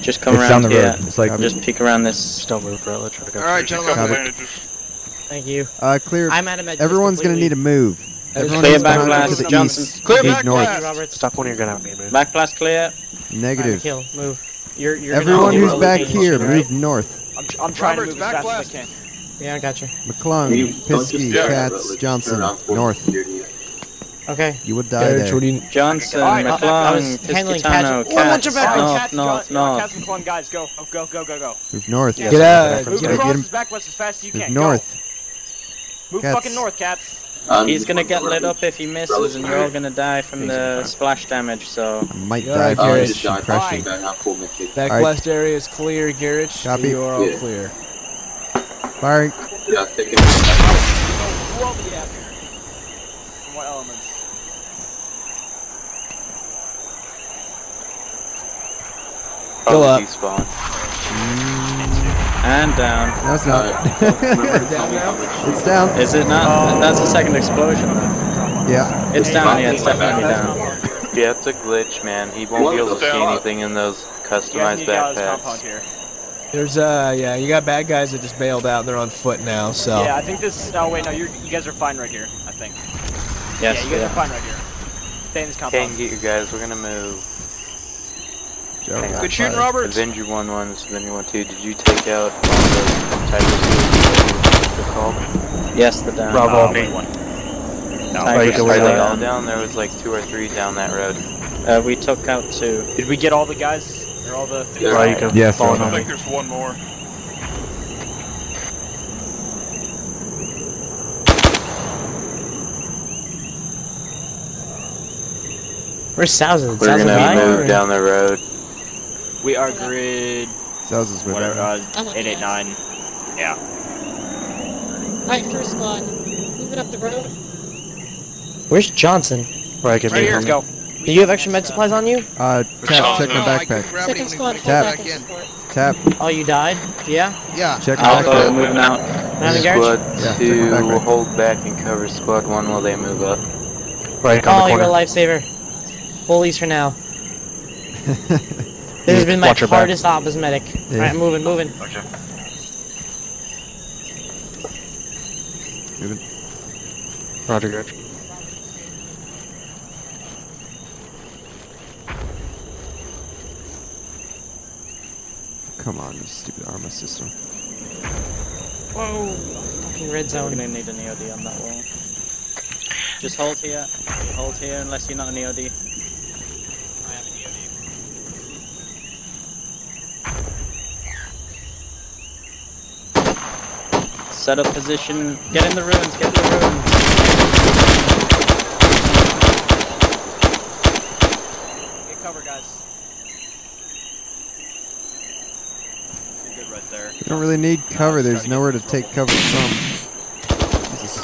Just come it's around here. It's like just peek around this. Don't move, bro. Alright, gentlemen. Thank you. Uh, clear. I'm out of med. Everyone's gonna need to move. Everyone clear back blast, Johnson. Clear back blast. Stop when you're gonna have me move. Back blast clear. Negative. Kill. Move. You're, you're Everyone who's back here, move right? north. I'm, I'm trying Roberts, to move as fast as I can. Yeah, I got you. McClung, Pisky, Katz, Johnson, north. Okay. You would die yeah, there. Johnson, right, McClung, Piscitano, Katz, north, north, north. McClung, guys, go, go, go, go, go. Move north. Get out. Move across back west as fast as you can. North. Move fucking north, Katz. Um, He's gonna get lit up if he misses, and you're all gonna die from the splash damage, so... I might die from this compression. Back west area is clear, Garrett. Copy. You are all yeah. clear. Firing. Yeah, take it. From what elements? Go up. And down. No, it's not. down it's down. Is it not? Oh. That's the second explosion. Yeah. It's down, yeah, it's definitely down. Yeah, it's a glitch, man. He won't be able to see anything in those customized backpacks. There's, uh, yeah, you got bad guys that just bailed out and they're on foot now, so. Yeah, I think this, oh wait, no, you're, you guys are fine right here, I think. Yes, yeah, you guys yeah. are fine right here. Stay in this compound. Can't get you guys, we're gonna move. Joe, hey, good shooting, Roberts. Avenger one one, Avenger one two. Did you take out one of those tigers? They're called. Yes, the down. Bravo, uh, one. No, I just were they all down? There was like two or three down that road. Uh, we took out two. Did we get all the guys? Or all the? Yeah, right. you can yes, I on think me. There's one more. Where's Sousa? We're Sousa gonna be moved down the road. We are grid. Sousa's with whatever. Uh, oh eight eight nine. Yeah. Alright, crew squad. Moving up the road. Where's Johnson? Where I can right here. Let's go. Do you have extra med supplies on you? Uh, tap. Oh, check no, my backpack. Second squad, tap. Tap. Oh, you died? Yeah. Yeah. Check my I'll backpack. Moving out. Squad yeah, two will hold back and cover squad one while they move up. Right. Oh, you're a lifesaver. Bullies for now. This has been my hardest op as medic. Yeah. Alright, moving, moving. Okay. Moving. Roger, Gretch. Come on, you stupid armor system. Whoa! Fucking red zone. We're gonna need an E O D on that wall. Just hold here. Hold here unless you're not an E O D. I am an E O D. Set up position. Get in the ruins, get in the ruins. Get cover, guys. Right there. We don't really need cover, no, there's nowhere to take cover from. Jesus.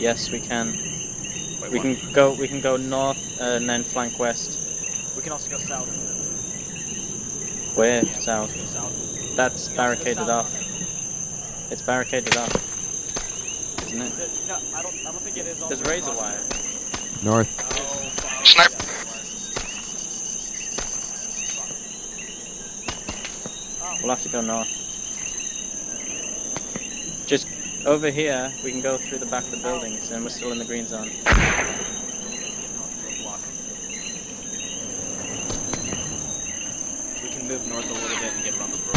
Yes, we can. Wait, we one. can go we can go north uh, and then flank west. We can also go south. Where? Yeah, south. south. That's barricaded off. It's barricaded off. Isn't it? it no, I don't, I don't think it is. There's razor wire. North. Oh, snipe. Oh. We'll have to go north. Just over here, we can go through the back of the buildings, and we're still in the green zone. We can move north a little bit and get around the road.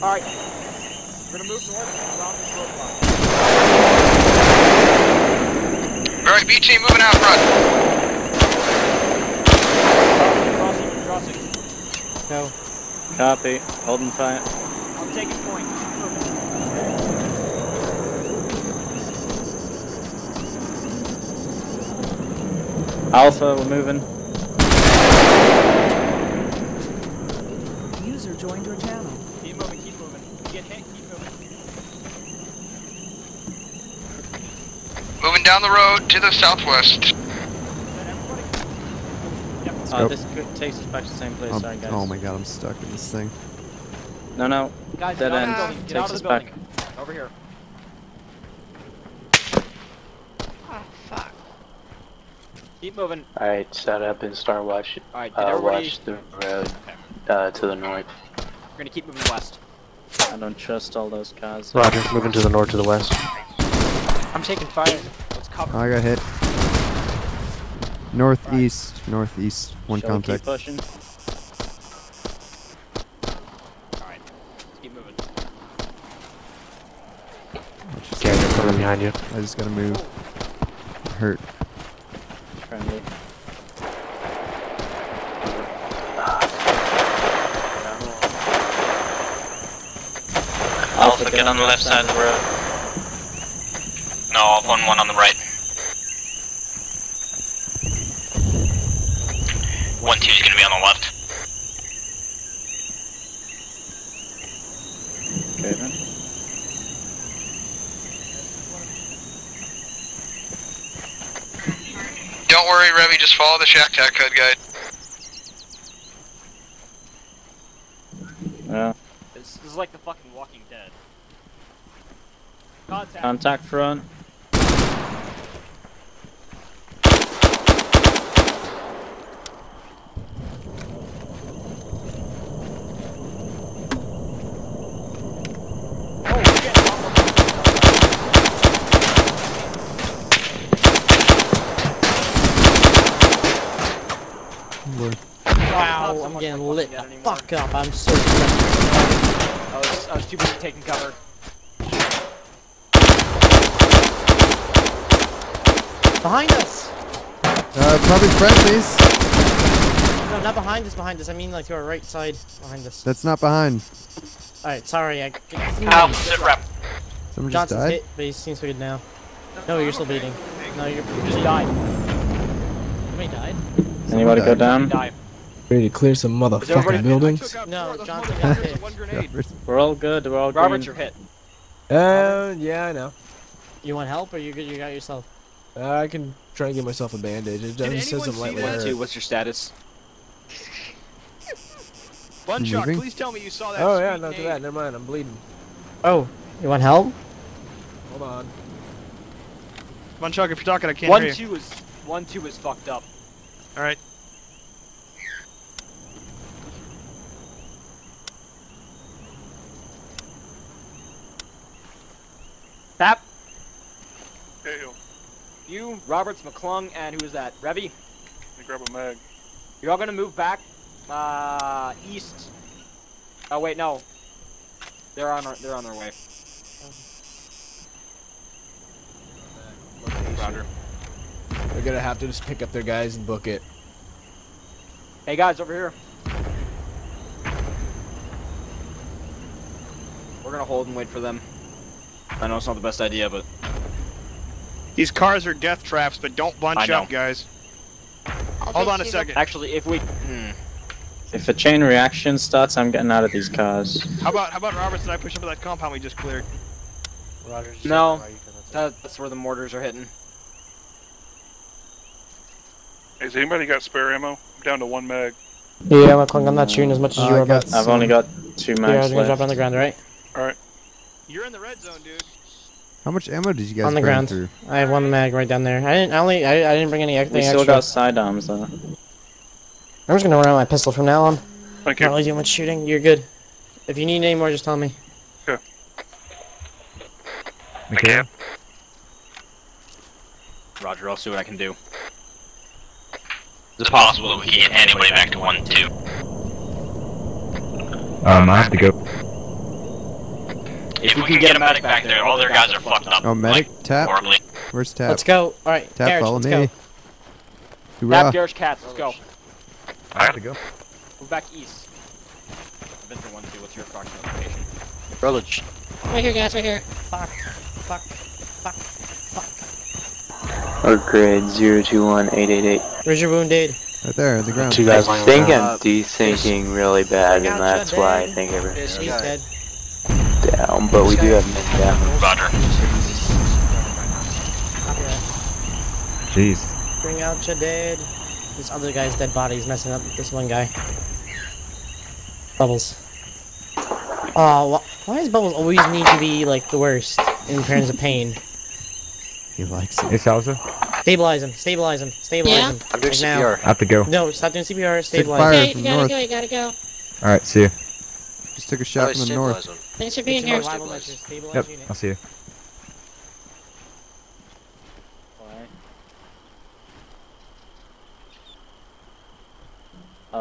Alright, we're gonna move north and around this roadblock. Alright, B team moving out front. Crossing, crossing. Go. Copy, holding fire. I'm taking point. Alpha, we're moving. User joined your channel. Moving down the road to the southwest. Yep. Oh, this takes us back to the same place. Um, Sorry, guys. Oh my god, I'm stuck in this thing. No, no. Guys, dead end out takes out us back. Over here. Oh, fuck. Keep moving. Alright, set up and start watching. Alright, uh, everybody... watch the road uh, to the north. We're gonna keep moving west. I don't trust all those cars. Roger, moving to the north to the west. I'm taking fire. Let's cover. Oh, I got hit. Northeast, right. northeast, one Shall contact. Alright, let's keep moving. Okay, they're coming behind you. I just gotta move. I'm hurt. Friendly. Alpha, get on the left side of the road. No, Alpha on one on the right. One two is gonna be on the left. Okay then. Don't worry, Revy, just follow the Shack Tac Code guide. Yeah. This, this is like the fucking Walking Dead. Contact. Contact front. Wow, I'm getting lit the fuck up. I'm so depressed. I was, I was too busy taking cover. behind us! Uh, probably friendlies. No, not behind us, behind us. I mean, like, to our right side, behind us. That's not behind. Alright, sorry. I I'll sit rep. Someone just died? Hit, but he seems weird now. No, you're still bleeding. No, you're, you just died. Somebody died? Anybody go down? Ready to clear some motherfucking buildings? No, Johnson got hit. We're all good, we're all good. Robert, you're hit. Uh, yeah, I know. You want help, or you good? You got yourself? Uh, I can try and get myself a bandage. It doesn't says I'm lightly hurt. What's your status? Bunshot, please tell me you saw that. Oh yeah, not too bad. Never mind, I'm bleeding. Oh, you want help? Hold on. Bunshot, if you're talking, I can't hear you. One two is one two is fucked up. All right. Tap. You, Roberts, McClung, and who's that? Revy? Let me grab a mag. You're all gonna move back, uh, east. Oh wait, no. They're on, our, they're on their way. Roger. They're gonna have to just pick up their guys and book it. Hey guys, over here. We're gonna hold and wait for them. I know it's not the best idea, but... These cars are death traps, but don't bunch up, guys. I'll Hold on a second. Actually, if we... Hmm. If a chain reaction starts, I'm getting out of these cars. How about how about Roberts and I push up to that compound we just cleared? Roger, just no, that's, that's where the mortars are hitting. Has anybody got spare ammo? I'm down to one mag. Yeah, McClung, I'm not shooting as much as uh, you are, I've some... only got two mags yeah, left. Gonna drop on the ground, right? Alright. You're in the red zone, dude. How much ammo did you guys on the ground? Through? I have one mag right down there. I didn't I only I, I didn't bring any we extra. We still got sidearms though. I'm just gonna run out my pistol from now on. Okay. Not really doing much shooting. You're good. If you need any more, just tell me. Sure. Okay. Roger. I'll see what I can do. Is it possible that we can get anybody back to one two? Um, I have to go. If we can get a medic back there, all their guys are fucked up. Oh, medic? Like, tap? Horribly. Where's Tap? Let's go. Alright, Tap, follow me. Tap, Garrish, Cats, let's go. I have to go. Move back east. Venture one two, what's your approximate location? Village. Right here, guys, right here. Fuck. Fuck. Fuck. Fuck. Upgrade zero two one eight eight eight. Where's your wound aid? Right there, on the ground. I think I'm desyncing really bad, and that's why I think everything's dead. Down, but we do have mid down. Roger. Jeez. Bring out your dead. This other guy's dead body is messing up with this one guy. Bubbles. Oh, wh why does Bubbles always need to be like the worst in terms of pain? He likes it. Hey, Salsa. Stabilize him. Stabilize him. Stabilize yeah. him. I'm doing right C P R. Now. I have to go. No, stop doing C P R. Stabilize him. Okay, you gotta north. go. You gotta go. All right, see you. Just took a shot from the north. Him. Thanks for being here. Yep, unit. I'll see you. Uh.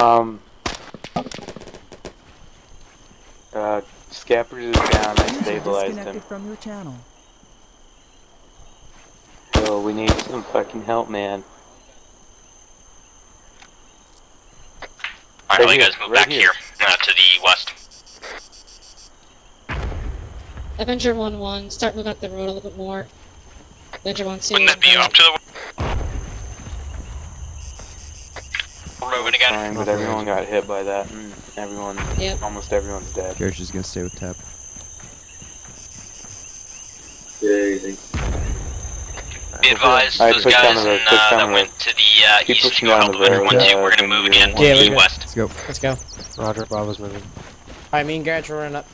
Um. Uh, Scappers is down. I stabilized him. From your channel. Oh, we need some fucking help, man. Alright, well, you guys move right back here, here uh, to the west. Avenger one one, start moving up the road a little bit more. Avenger one two. Wouldn't that be up to the... We're moving again. Fine, but everyone got hit by that, and everyone, yep. almost everyone's dead. Garrish is gonna stay with Tap. Crazy. Be advised, right, those guys in, road, uh, that went to the uh, east to go help with everyone too. We're gonna move again to the west. Let's go. Let's go. Roger, Bravo's moving. Alright, me and Garrett are running up.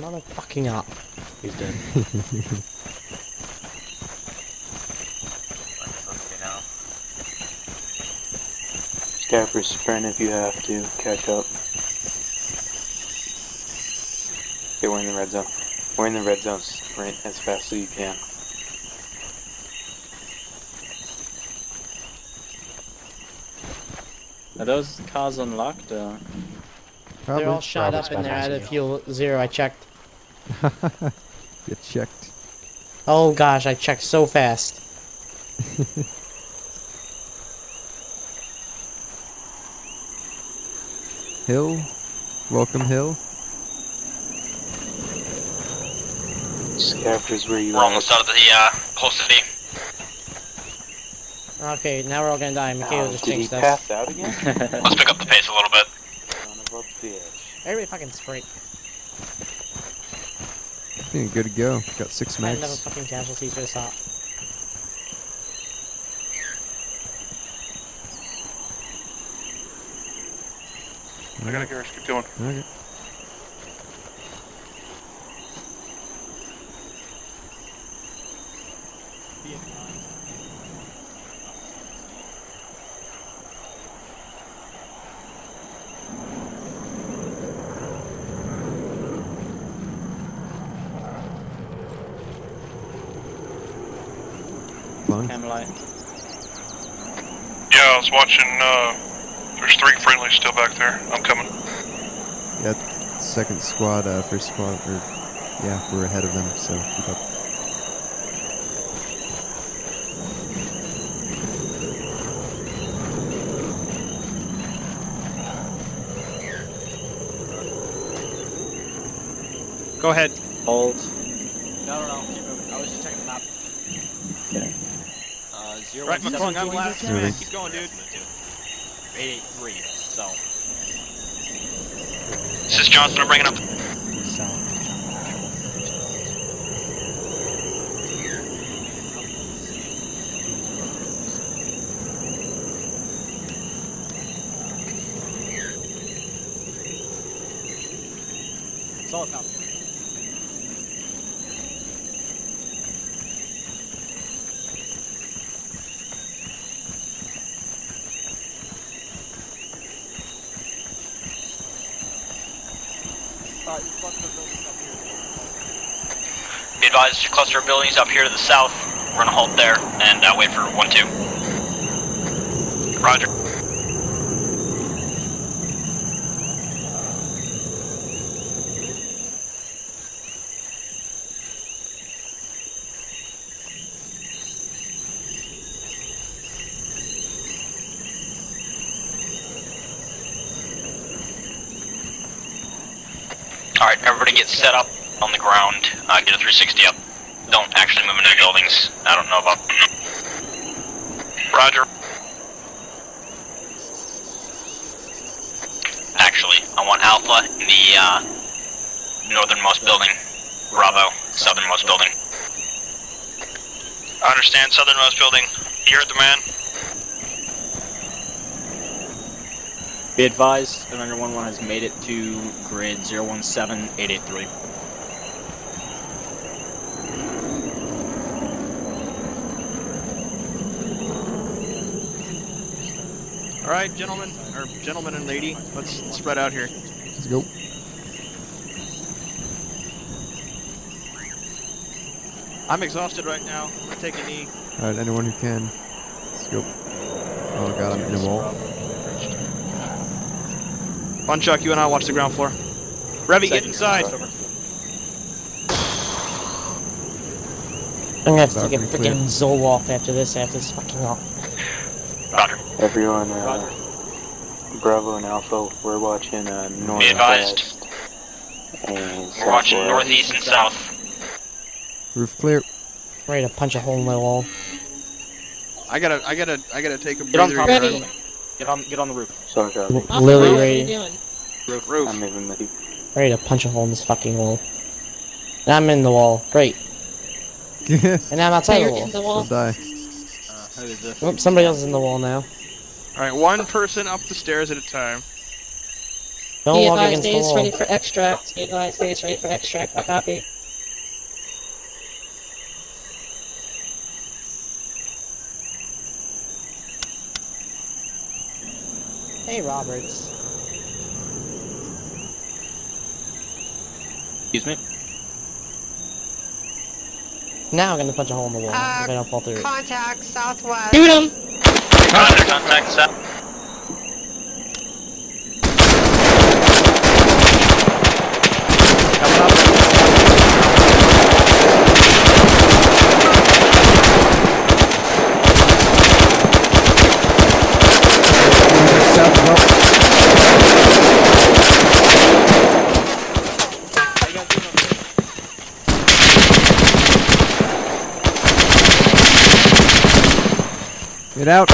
Motherfucking up. He's dead. Scaffers sprint if you have to. Catch up. Okay, we're in the red zone. We're in the red zone. Sprint as fast as you can. Are those cars unlocked? Or? Probably. They're all shot Robert's up and they're out of fuel zero. I checked. You checked. Oh gosh, I checked so fast. Hill, welcome Hill. Scarecrow's where you are. We're almost out of the uh, whole city. Okay, now we're all gonna die. Mikhail oh, just jinxed us. Did he pass out again? Let's pick up the pace a little bit. Son of a bitch. Everybody fucking sprint. Yeah, good to go. Got six mags. Another fucking casualty for this hop. I gotta get her. Keep going. Okay. Light. Yeah, I was watching, uh, there's three friendlies still back there. I'm coming. Yeah, second squad, uh, first squad, or, yeah, we're ahead of them, so keep up. Go ahead. Hold. No, no, no, keep moving. I was just checking the map. Okay. Zero right, I'm going last. Really? Keep going, dude. eight eight three, so. This is Johnson, I'm bringing up. So. It's all about. Be advised, cluster of buildings up here to the south. We're gonna halt there and uh, wait for one two. Roger. Alright, everybody get set up on the ground, uh, get a three sixty up. Don't actually move into buildings, I don't know about Roger. Actually, I want Alpha in the uh, northernmost building, Bravo, southernmost building. I understand, southernmost building. You heard the man. Be advised, Commander one one has made it to grid zero one seven eight eight three. Alright, gentlemen, or gentlemen and lady, let's spread out here. Let's go. I'm exhausted right now. I'm taking a knee. Alright, anyone who can. Let's go. Oh god, I'm in a wall. Bunchuck, you and I watch the ground floor. Revy, get inside. I'm gonna have to take a freaking Zoloft after this, after this fucking up. Roger. Everyone, uh, Roger. Bravo and Alpha, we're watching uh, north. Be advised. And we're watching west. Northeast and south. Roof clear. I'm ready to punch a hole in the wall. I gotta, I gotta, I gotta take a breather. Ready. Get on, get on the roof. Sorry, Lily, ready. Roof, roof. I'm even ready. Ready to punch a hole in this fucking wall. And I'm in the wall. Great. And now I'm outside the wall. The wall. Die. Uh, Oops, somebody else is in the wall now. Alright, one person up the stairs at a time. Don't walk against the wall. Ready for extract. The advised is ready for extract. I copy. Hey, Roberts. Excuse me? Now I'm gonna punch a hole in the wall. Uh, if I don't fall through. Contact southwest. Shoot him! Contact, contact south. Get out.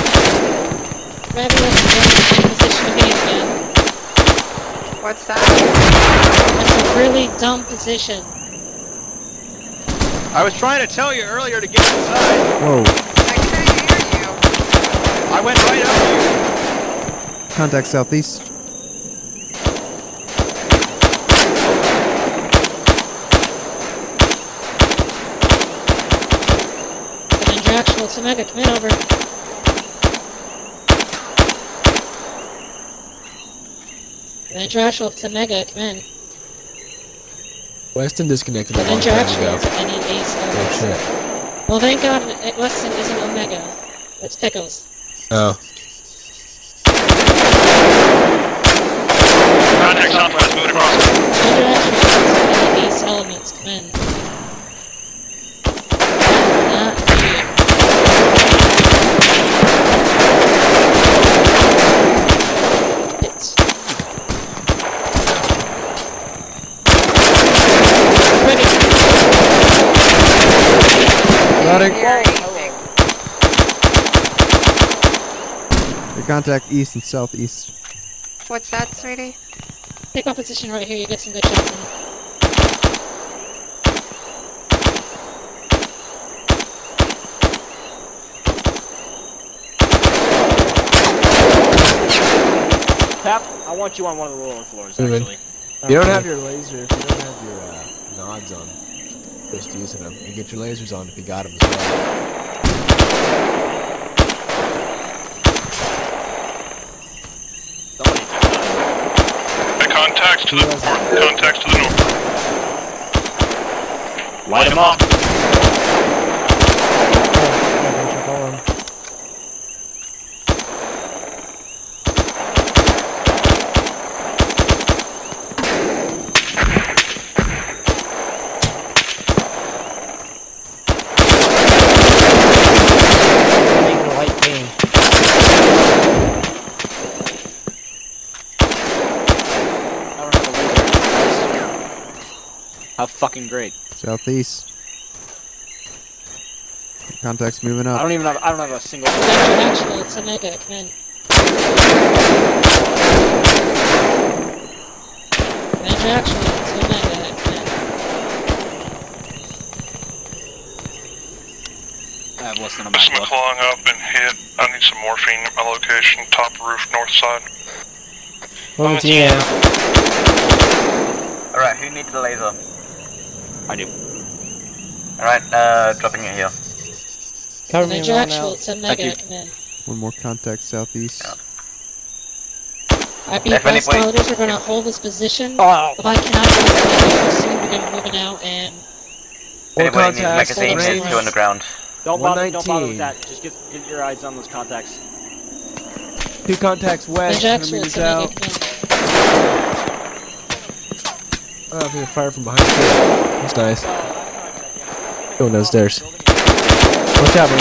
What's that? That's a really dumb position. I was trying to tell you earlier to get inside. Whoa. I couldn't hear you. I went right up to you. Contact southeast. Omega, come in over. Interaction with Omega, come in. Weston disconnected. Well, interaction with any ace. Oh, well, thank God Weston isn't Omega. It's Pickles. Oh. Contact Southwest, moving across. Interaction with any ace elements, come in. Contact east and southeast. What's that, sweetie? Take my position right here, you get some good shots in. Cap, I want you on one of the lower floors, actually. You don't have your laser, if you don't have your uh, nods on, just using them. You get your lasers on if you got them as well. To the north. Contacts to the north. Light them up. Fucking great. Southeast. Contact's moving up. I don't even have. I don't have a single. Actually, it's Omega. Come in. Actually, it's Omega. Come in. I have less than a mile. McClung up and hit. I need some morphine at my location. Top roof, north side. Well, it's yeah. All right. Who needs the laser? I do. Alright, uh, dropping it here. Cover me around now. Thank you. One more contact southeast. Yeah. I beat my squadrons, we're gonna hold this position. Oh. If I cannot do this, soon we're gonna move it out and... One contact, hold the range. Two on the ground. Don't bother, don't bother with that, just get, get your eyes on those contacts. Two contacts west, enemies out. Oh, I'm gonna fire from behind. That's nice. Going downstairs. Watch out, man.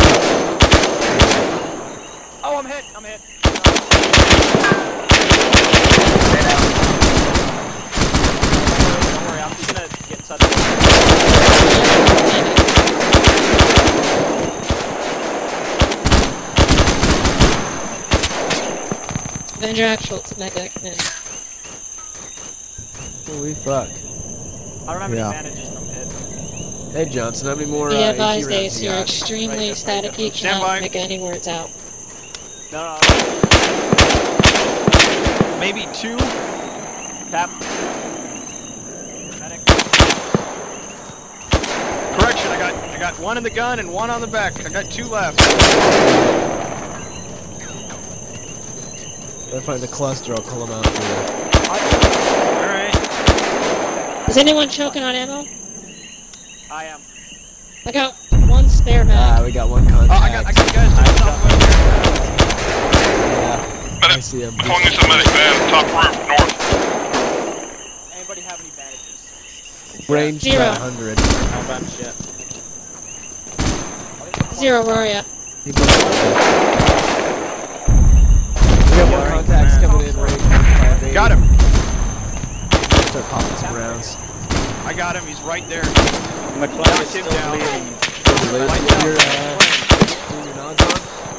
Oh, I'm hit. I'm hit. Don't worry, I'm just gonna get inside the door. Avenger actual, it's mega. Holy fuck. I don't have yeah. any advantages from hit. Hey Johnson, how many more yeah, uh, advised days, you you're extremely right, staticky, you cannot pick any words out. No, no, no. Maybe two? Tap. Medic. Correction, I got, I got one in the gun and one on the back. I got two left. If I find the cluster, I'll call them out for you. Is anyone choking on ammo? I am. I got one spare mag. Ah, we got one contact. Oh, I got, I got guys to top left. Yeah, medic. I see him. Calling you some medic, man. Top room, north. Anybody have any bandages? Range zero. About one hundred. How about shit? Zero, where are ya? We got more yeah, contacts man. Coming in. Range five eight. Got him. Popping some rounds. I got him, he's right there. McClung is still bleeding.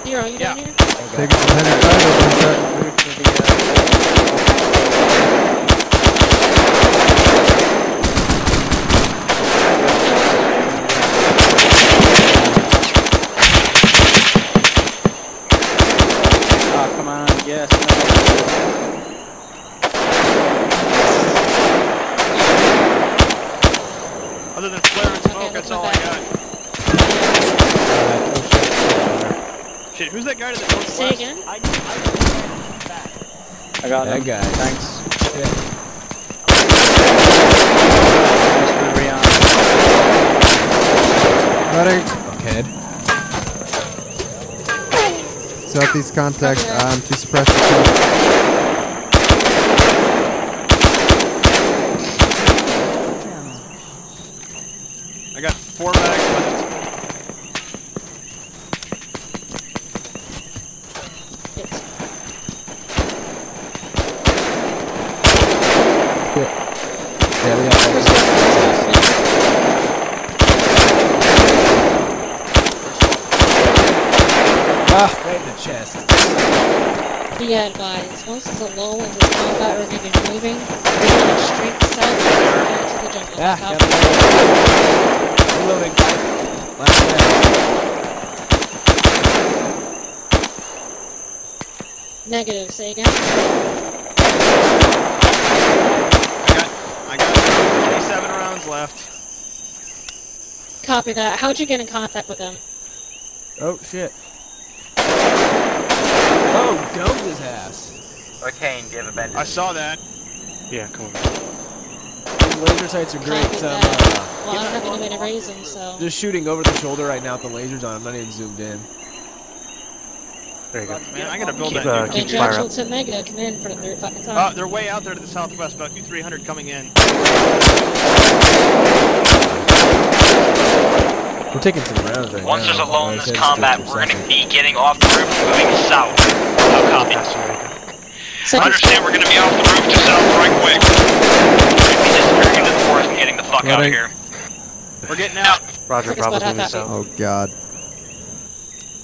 Zero, you yeah. Yeah. Take it from heavy side or one side? Oh, come on, yes. No. Other than flare and smoke, okay, that's all that. I got. Shit, who's that guy to the northwest? Say again? I, I, I got that him. Guy. Thanks. Yeah. Running. Southeast contact. Okay. Um, to suppress the kill. I got four bags left. Yeah, guys, once it's a lull in this combat, we're going to be moving. We're going to straight south to the jungle. Yeah, got it. Reloading. Last man. Negative, say again. I got, I got twenty-seven rounds left. Copy that. How'd you get in contact with them? Oh, shit. Oh, doped his ass. Okay, give a bend. I saw that. Yeah, come on. These laser sights are great. So, uh, well, I don't have any way to raise them, so. Just shooting over the shoulder right now with the lasers on. I'm not even zoomed in. There you go. Man, I gotta build keep, that. Uh, keep fire up. Omega, come in for the third fucking time. Uh, they're way out there to the southwest, about U three hundred coming in. We're taking some rounds right Once now. Once there's a lull in this combat, we're going to be getting off the roof and moving south. No copy. I understand we're going to be off the roof to south right quick. We're going to be disappearing into the forest and getting the fuck out of here. We're getting out. Roger, probably moving south. Oh god.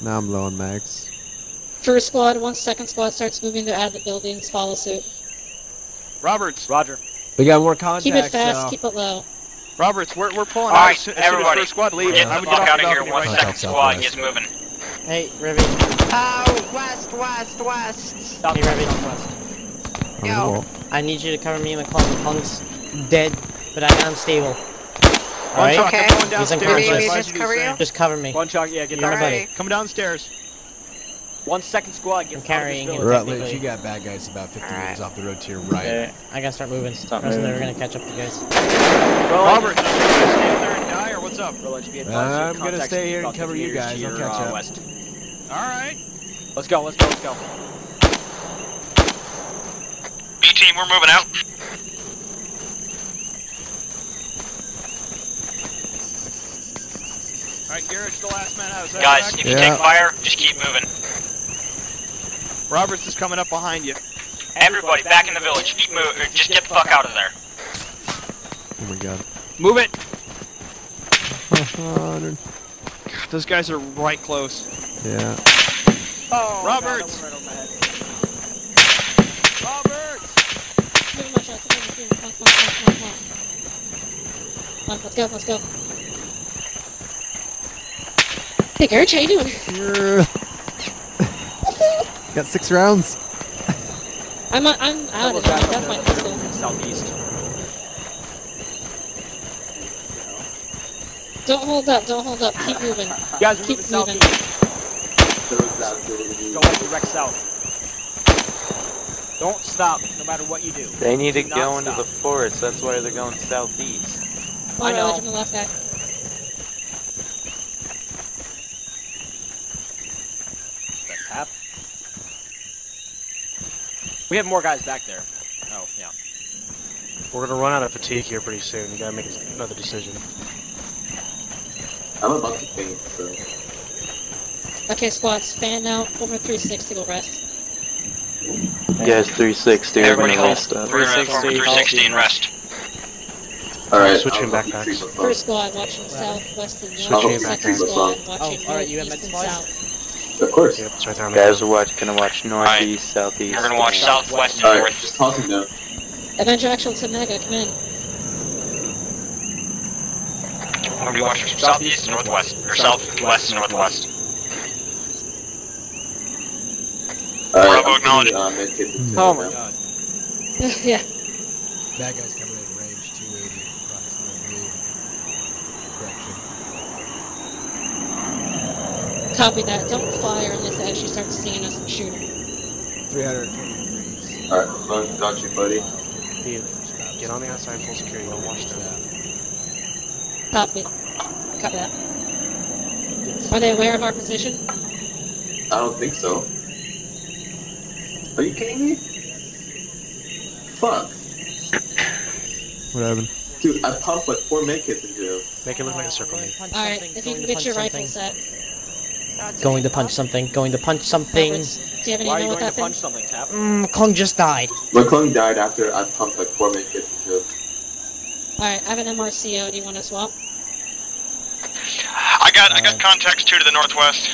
Now I'm low on mags. First squad, once second squad starts moving, they're out of the buildings, follow suit. Roberts. Roger. We got more contacts. Keep it fast, so. Keep it low. Roberts, we're, we're pulling all out right, as soon as first squad leaves. Yeah. I would get off out of here once second squad gets moving. Hey, Rivy. Oh, west, west, west. Stop hey, Rivy. Yo. I need you to cover me in the clump. The clump's dead, but I'm unstable. Alright? Okay. He's unconscious. Just cover, you? Just cover me. One shot, yeah, get down. Right. Come downstairs. One second squad gets I'm carrying him. Rutledge, you got bad guys about fifty meters off the road to your right. Okay. I gotta start moving. Stop moving. We're gonna catch up to you guys. Robert, are you gonna stay up there and die, or what's up? Rutledge, be I'm gonna stay here and cover you guys. I'll catch up. Alright. Let's go, let's go, let's go. B team, we're moving out. Alright, Garrett's the last man out. Guys, back? If you yeah. take fire, just keep moving. Roberts is coming up behind you. Everybody, Everybody back, back in the village. Keep moving. Just, just get the fuck out of there. Oh my god. Move it! God, those guys are right close. Yeah. Oh, Roberts! God, right Roberts! Come on, let's go, let's go. Hey, Garrett, how you doing? Yeah. Got six rounds. I'm I'm out of it. That's my pistol. Southeast. Don't hold up. Don't hold up. Keep moving. You guys, keep moving. Go direct south. Don't stop, no matter what you do. They need to do go into stop. the forest. That's why they're going southeast. Oh, I know. I'm the left guy. We have more guys back there. Oh, yeah. We're gonna run out of fatigue here pretty soon. You gotta make another decision. I'm about to faint, so. Okay, squads, fan out. Over three sixty, we'll rest. Guys, three sixty, we're gonna rest up. three sixty and rest. Alright, switching backpacks. First squad, watching south, west, and north. Second squad, watching north, east, and south. Of course. Yeah, it's right there on the guys, ground. We're watch, gonna watch northeast, right. Southeast. We're gonna watch southwest, southwest and north. Right, just tossing down. Avenger Actual to Mega, come in. We're gonna be watching from southeast and northwest, or southwest and northwest. Bravo, acknowledge. Oh my god. Yeah. That guy's coming in range two eighty, approximately. Correction. Copy that. Don't fire unless they actually start seeing us and shooting. three hundred twenty degrees. Alright, well, got you, buddy. Uh, get on the outside full security. Don't watch that. Copy. Copy that. Yes. Are they aware of our position? I don't think so. Are you kidding me? Fuck. What happened? Dude, I pumped like four med kits into you. Make it look like a circle. Alright, if you can get your rifle set. Going to punch something. Going to punch something. Do you have any idea what that punch something? Mmm, McClung just died. McClung died after I pumped like four med kits into him. Alright, I have an M R C O. Do you want to swap? I got, I got contacts two to the northwest.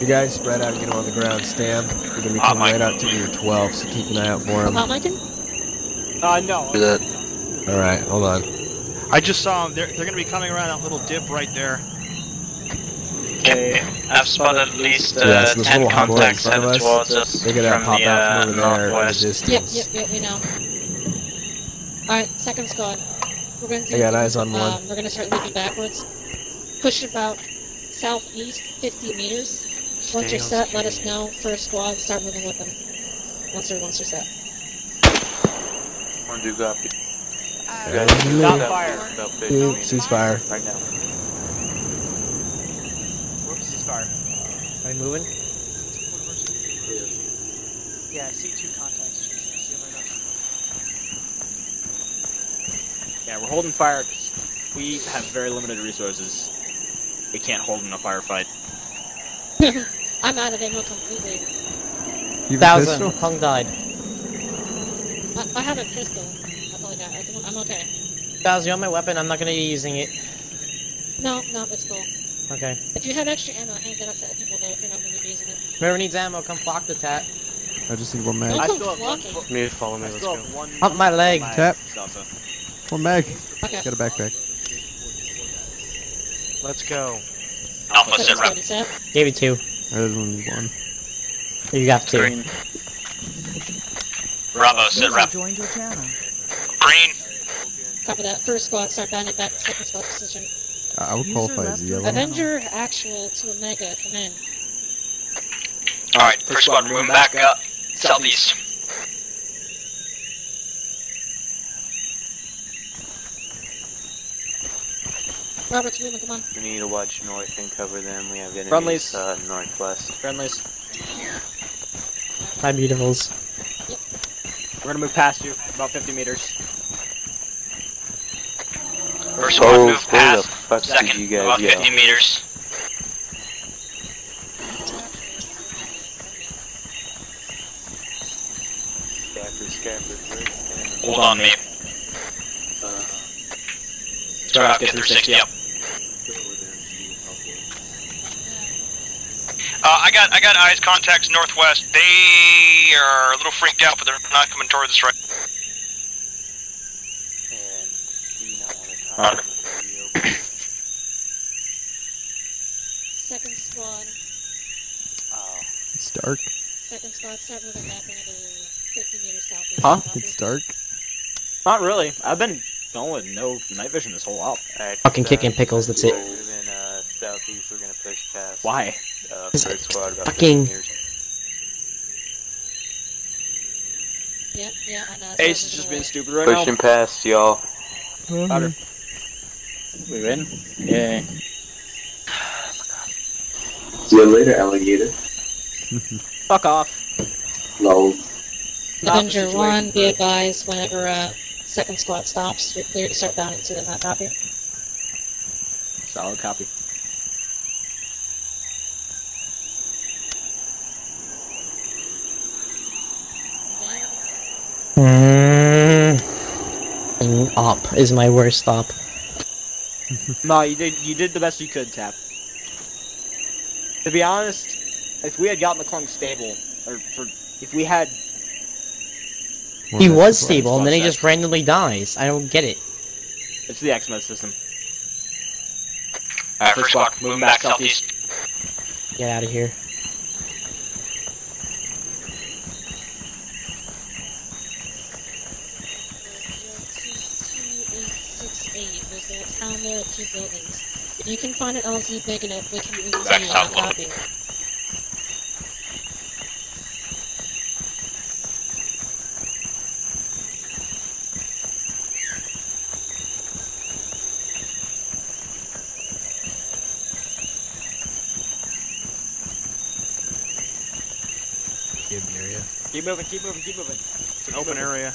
You guys spread out and get on the ground, Stan. You're gonna be coming right out to your twelve, so keep an eye out for him. Hot Mike? Uh, no. Alright, hold on. I just saw them. They're, they're gonna be coming around that little dip right there. Okay, I've spotted at least uh, yeah, so ten contacts headed towards us. They're gonna pop the, out from over uh, there northwest. In the distance. Yep, yep, yep, we know. Alright, second squad. We're gonna do I got eyes on one. Um, we're gonna start looking backwards. Push about southeast, fifty meters. Once you're set, let us know. First squad, start moving with them. Once you're, once you're set. One do copy. Uh, stop fire. Dude, ceasefire. Right now. Whoops, ceasefire. Are you moving? Yeah, I see two contacts. Yeah, we're holding fire because we have very limited resources. We can't hold in a firefight. I'm out of ammo completely. Thousand. Hung died. I, I have a pistol. That's all I got. I think I'm okay. Thousand, you want my weapon? I'm not gonna be using it. No, no, it's cool. Okay. If you have extra ammo, hand that up to people though if you're not gonna be using it. Whoever needs ammo, come flock the tap. I just need one mag. I still have one. Me, follow me, let's go. Up my leg. Tap. One mag. Okay. Got a backpack. Let's go. Alpha set route. Gave you two. I didn't only one. You got two. Green. Bravo set route. Green. Copy that. First squad, start bandit back to second squad position. Uh, I would qualify as yellow. Avenger Actual to Omega, come in. Alright, first, first squad, moving back, back up. up. Southeast. Southeast. Robert's moving, come on. We need to watch north and cover them. We have enemies uh, northwest. Friendlies. Hi, beautifuls. Yep. We're gonna move past you, about fifty meters. First one, oh, move past. Fuck second, you guys about fifty go. meters. Scapper, scapper, hold on, me. Uh, Try to get through sixty, yep. Uh, I got I got eyes contacts northwest. They are a little freaked out, but they're not coming towards us right. Uh. Second squad. Oh, it's dark. Second squad, start moving back into fifty meters southeast. Huh? It's dark. Not really. I've been going with no night vision this whole op. Right, fucking uh, kicking pickles. That's it. Moving, uh, southeast, we're gonna push past. Why? Uh, third squad about fucking. Yep, yeah, I know. Ace is just being stupid right now. Pushing past, y'all. Mm-hmm. We win? Yeah. Oh my god. See you later, alligator. Fuck off. No. Avenger one, be advised whenever uh, second squad stops, you're clear to start bounding to them. That copy. Solid copy. Op is my worst op. No, you did you did the best you could, Tap. To be honest, if we had got McClung stable, or for, if we had... He was stable, and then he just randomly dies. I don't get it. It's the X-Med system. Alright, first block, moving back southeast. Get out of here. two eight six eight, there's that town there with two buildings. If you can find an L Z big enough, we can move to a copy. Keep moving, keep moving, keep moving. It's an open area.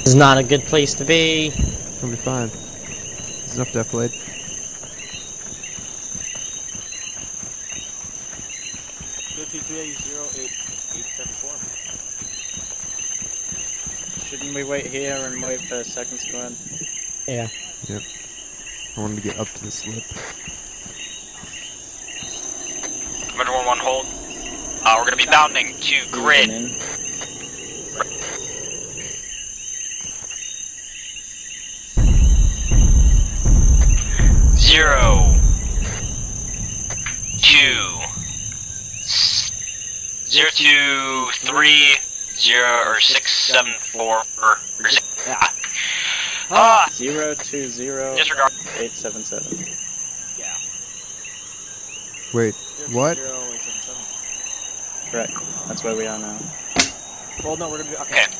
This is not a good place to be. It's gonna be fine. There's enough death blade. two two three zero eight eight seven four. Shouldn't we wait here and wait for seconds to go in? Yeah. Yep. I wanted to get up to the slip. One hold. Uh, we're gonna be bounding to grid. Zero, two, zero, two, three, zero, or six, seven, four, or six. Ah. Ah. Zero, two, zero. Disregard. Eight, seven, seven. Yeah. Wait. What? Correct. That's where we are now. Well, no, we're gonna be okay. Okay.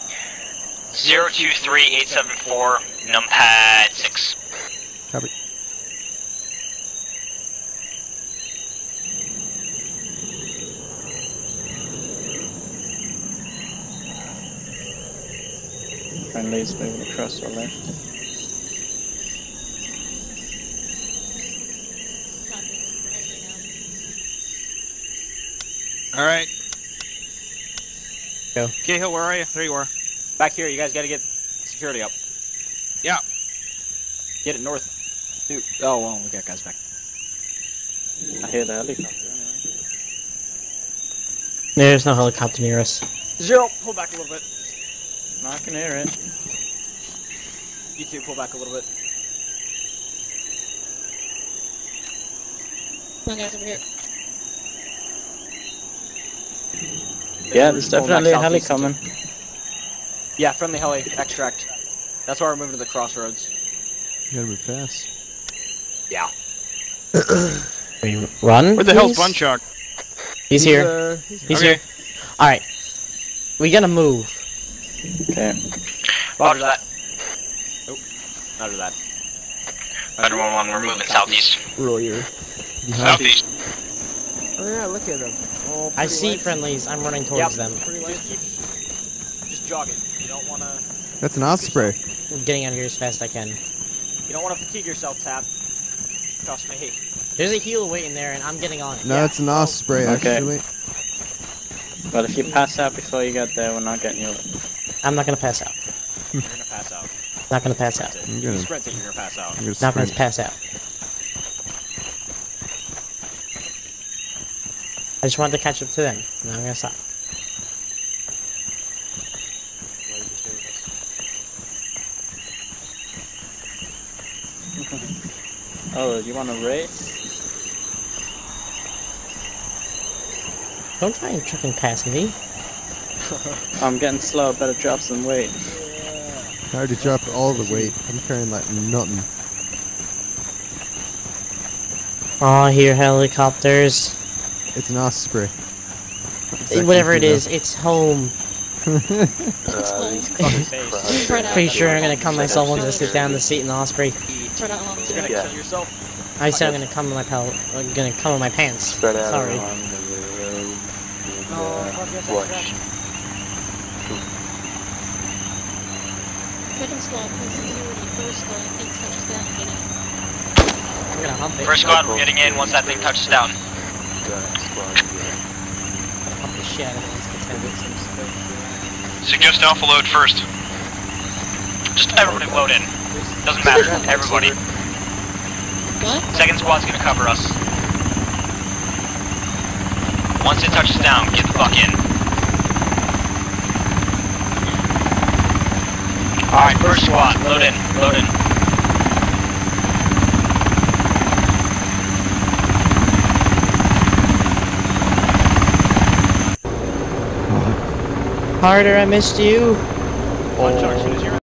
Zero two three eight seven four numpad six. Copy. Friendly's moving across our left. Alright. Go. Cahill, where are you? There you are. Back here, you guys gotta get security up. Yeah. Get it north. Dude. Oh, well, we got guys back. I hear the helicopter anyway. There's no helicopter near us. Zero, pull back a little bit. Not gonna hear it. You two, pull back a little bit. Come on, guys, over here. Yeah, there's definitely a heli coming. Yeah, friendly heli, extract. That's why we're moving to the crossroads. You gotta move fast. Yeah. Run? Where the hell's Bunchok? He's, he's here. Uh, he's he's okay. here. Alright. We gotta move. Okay. Roger that. Nope. Oh, roger that. one one one, we're moving southeast. Royer. Southeast. Oh yeah, look at them. Oh, I see lights. Friendlies, I'm running towards yep. them. Just, keep, just jog it. You don't wanna... That's an Osprey. I'm getting out of here as fast as I can. You don't wanna fatigue yourself, Tab. Trust me. There's a heal waiting there and I'm getting on it. No, yeah. It's an Osprey, oh. actually. Okay. But if you pass out before you get there, we're not getting you. I'm not gonna pass out. You're gonna pass out. Not gonna pass out. You're gonna sprint it, you're gonna pass out. Gonna not gonna pass out. I just wanted to catch up to them. Now I'm gonna stop. Oh, you want to race? Don't try and trick and pass me. I'm getting slow. Better drop some weight. Yeah. I already dropped all the weight. I'm carrying like nothing. Oh, I hear helicopters. It's an Osprey. It's Whatever it is, it's home. uh, Pretty sure I'm gonna come myself once I sit down in the seat in the Osprey. You're gonna kill yourself? I said I'm gonna come in my pal. I'm gonna come in my pants. Sorry. Second squad, please security. First squad, I think touches down. Get in. We're gonna hump it. First squad, we're getting in once that thing touches down. Suggest alpha load first. Just everybody load in. Doesn't matter. Everybody. Second squad's gonna cover us. Once it touches down, get the fuck in. Alright, first squad, load in, load in. Harder, I missed you. One charge, soon as you're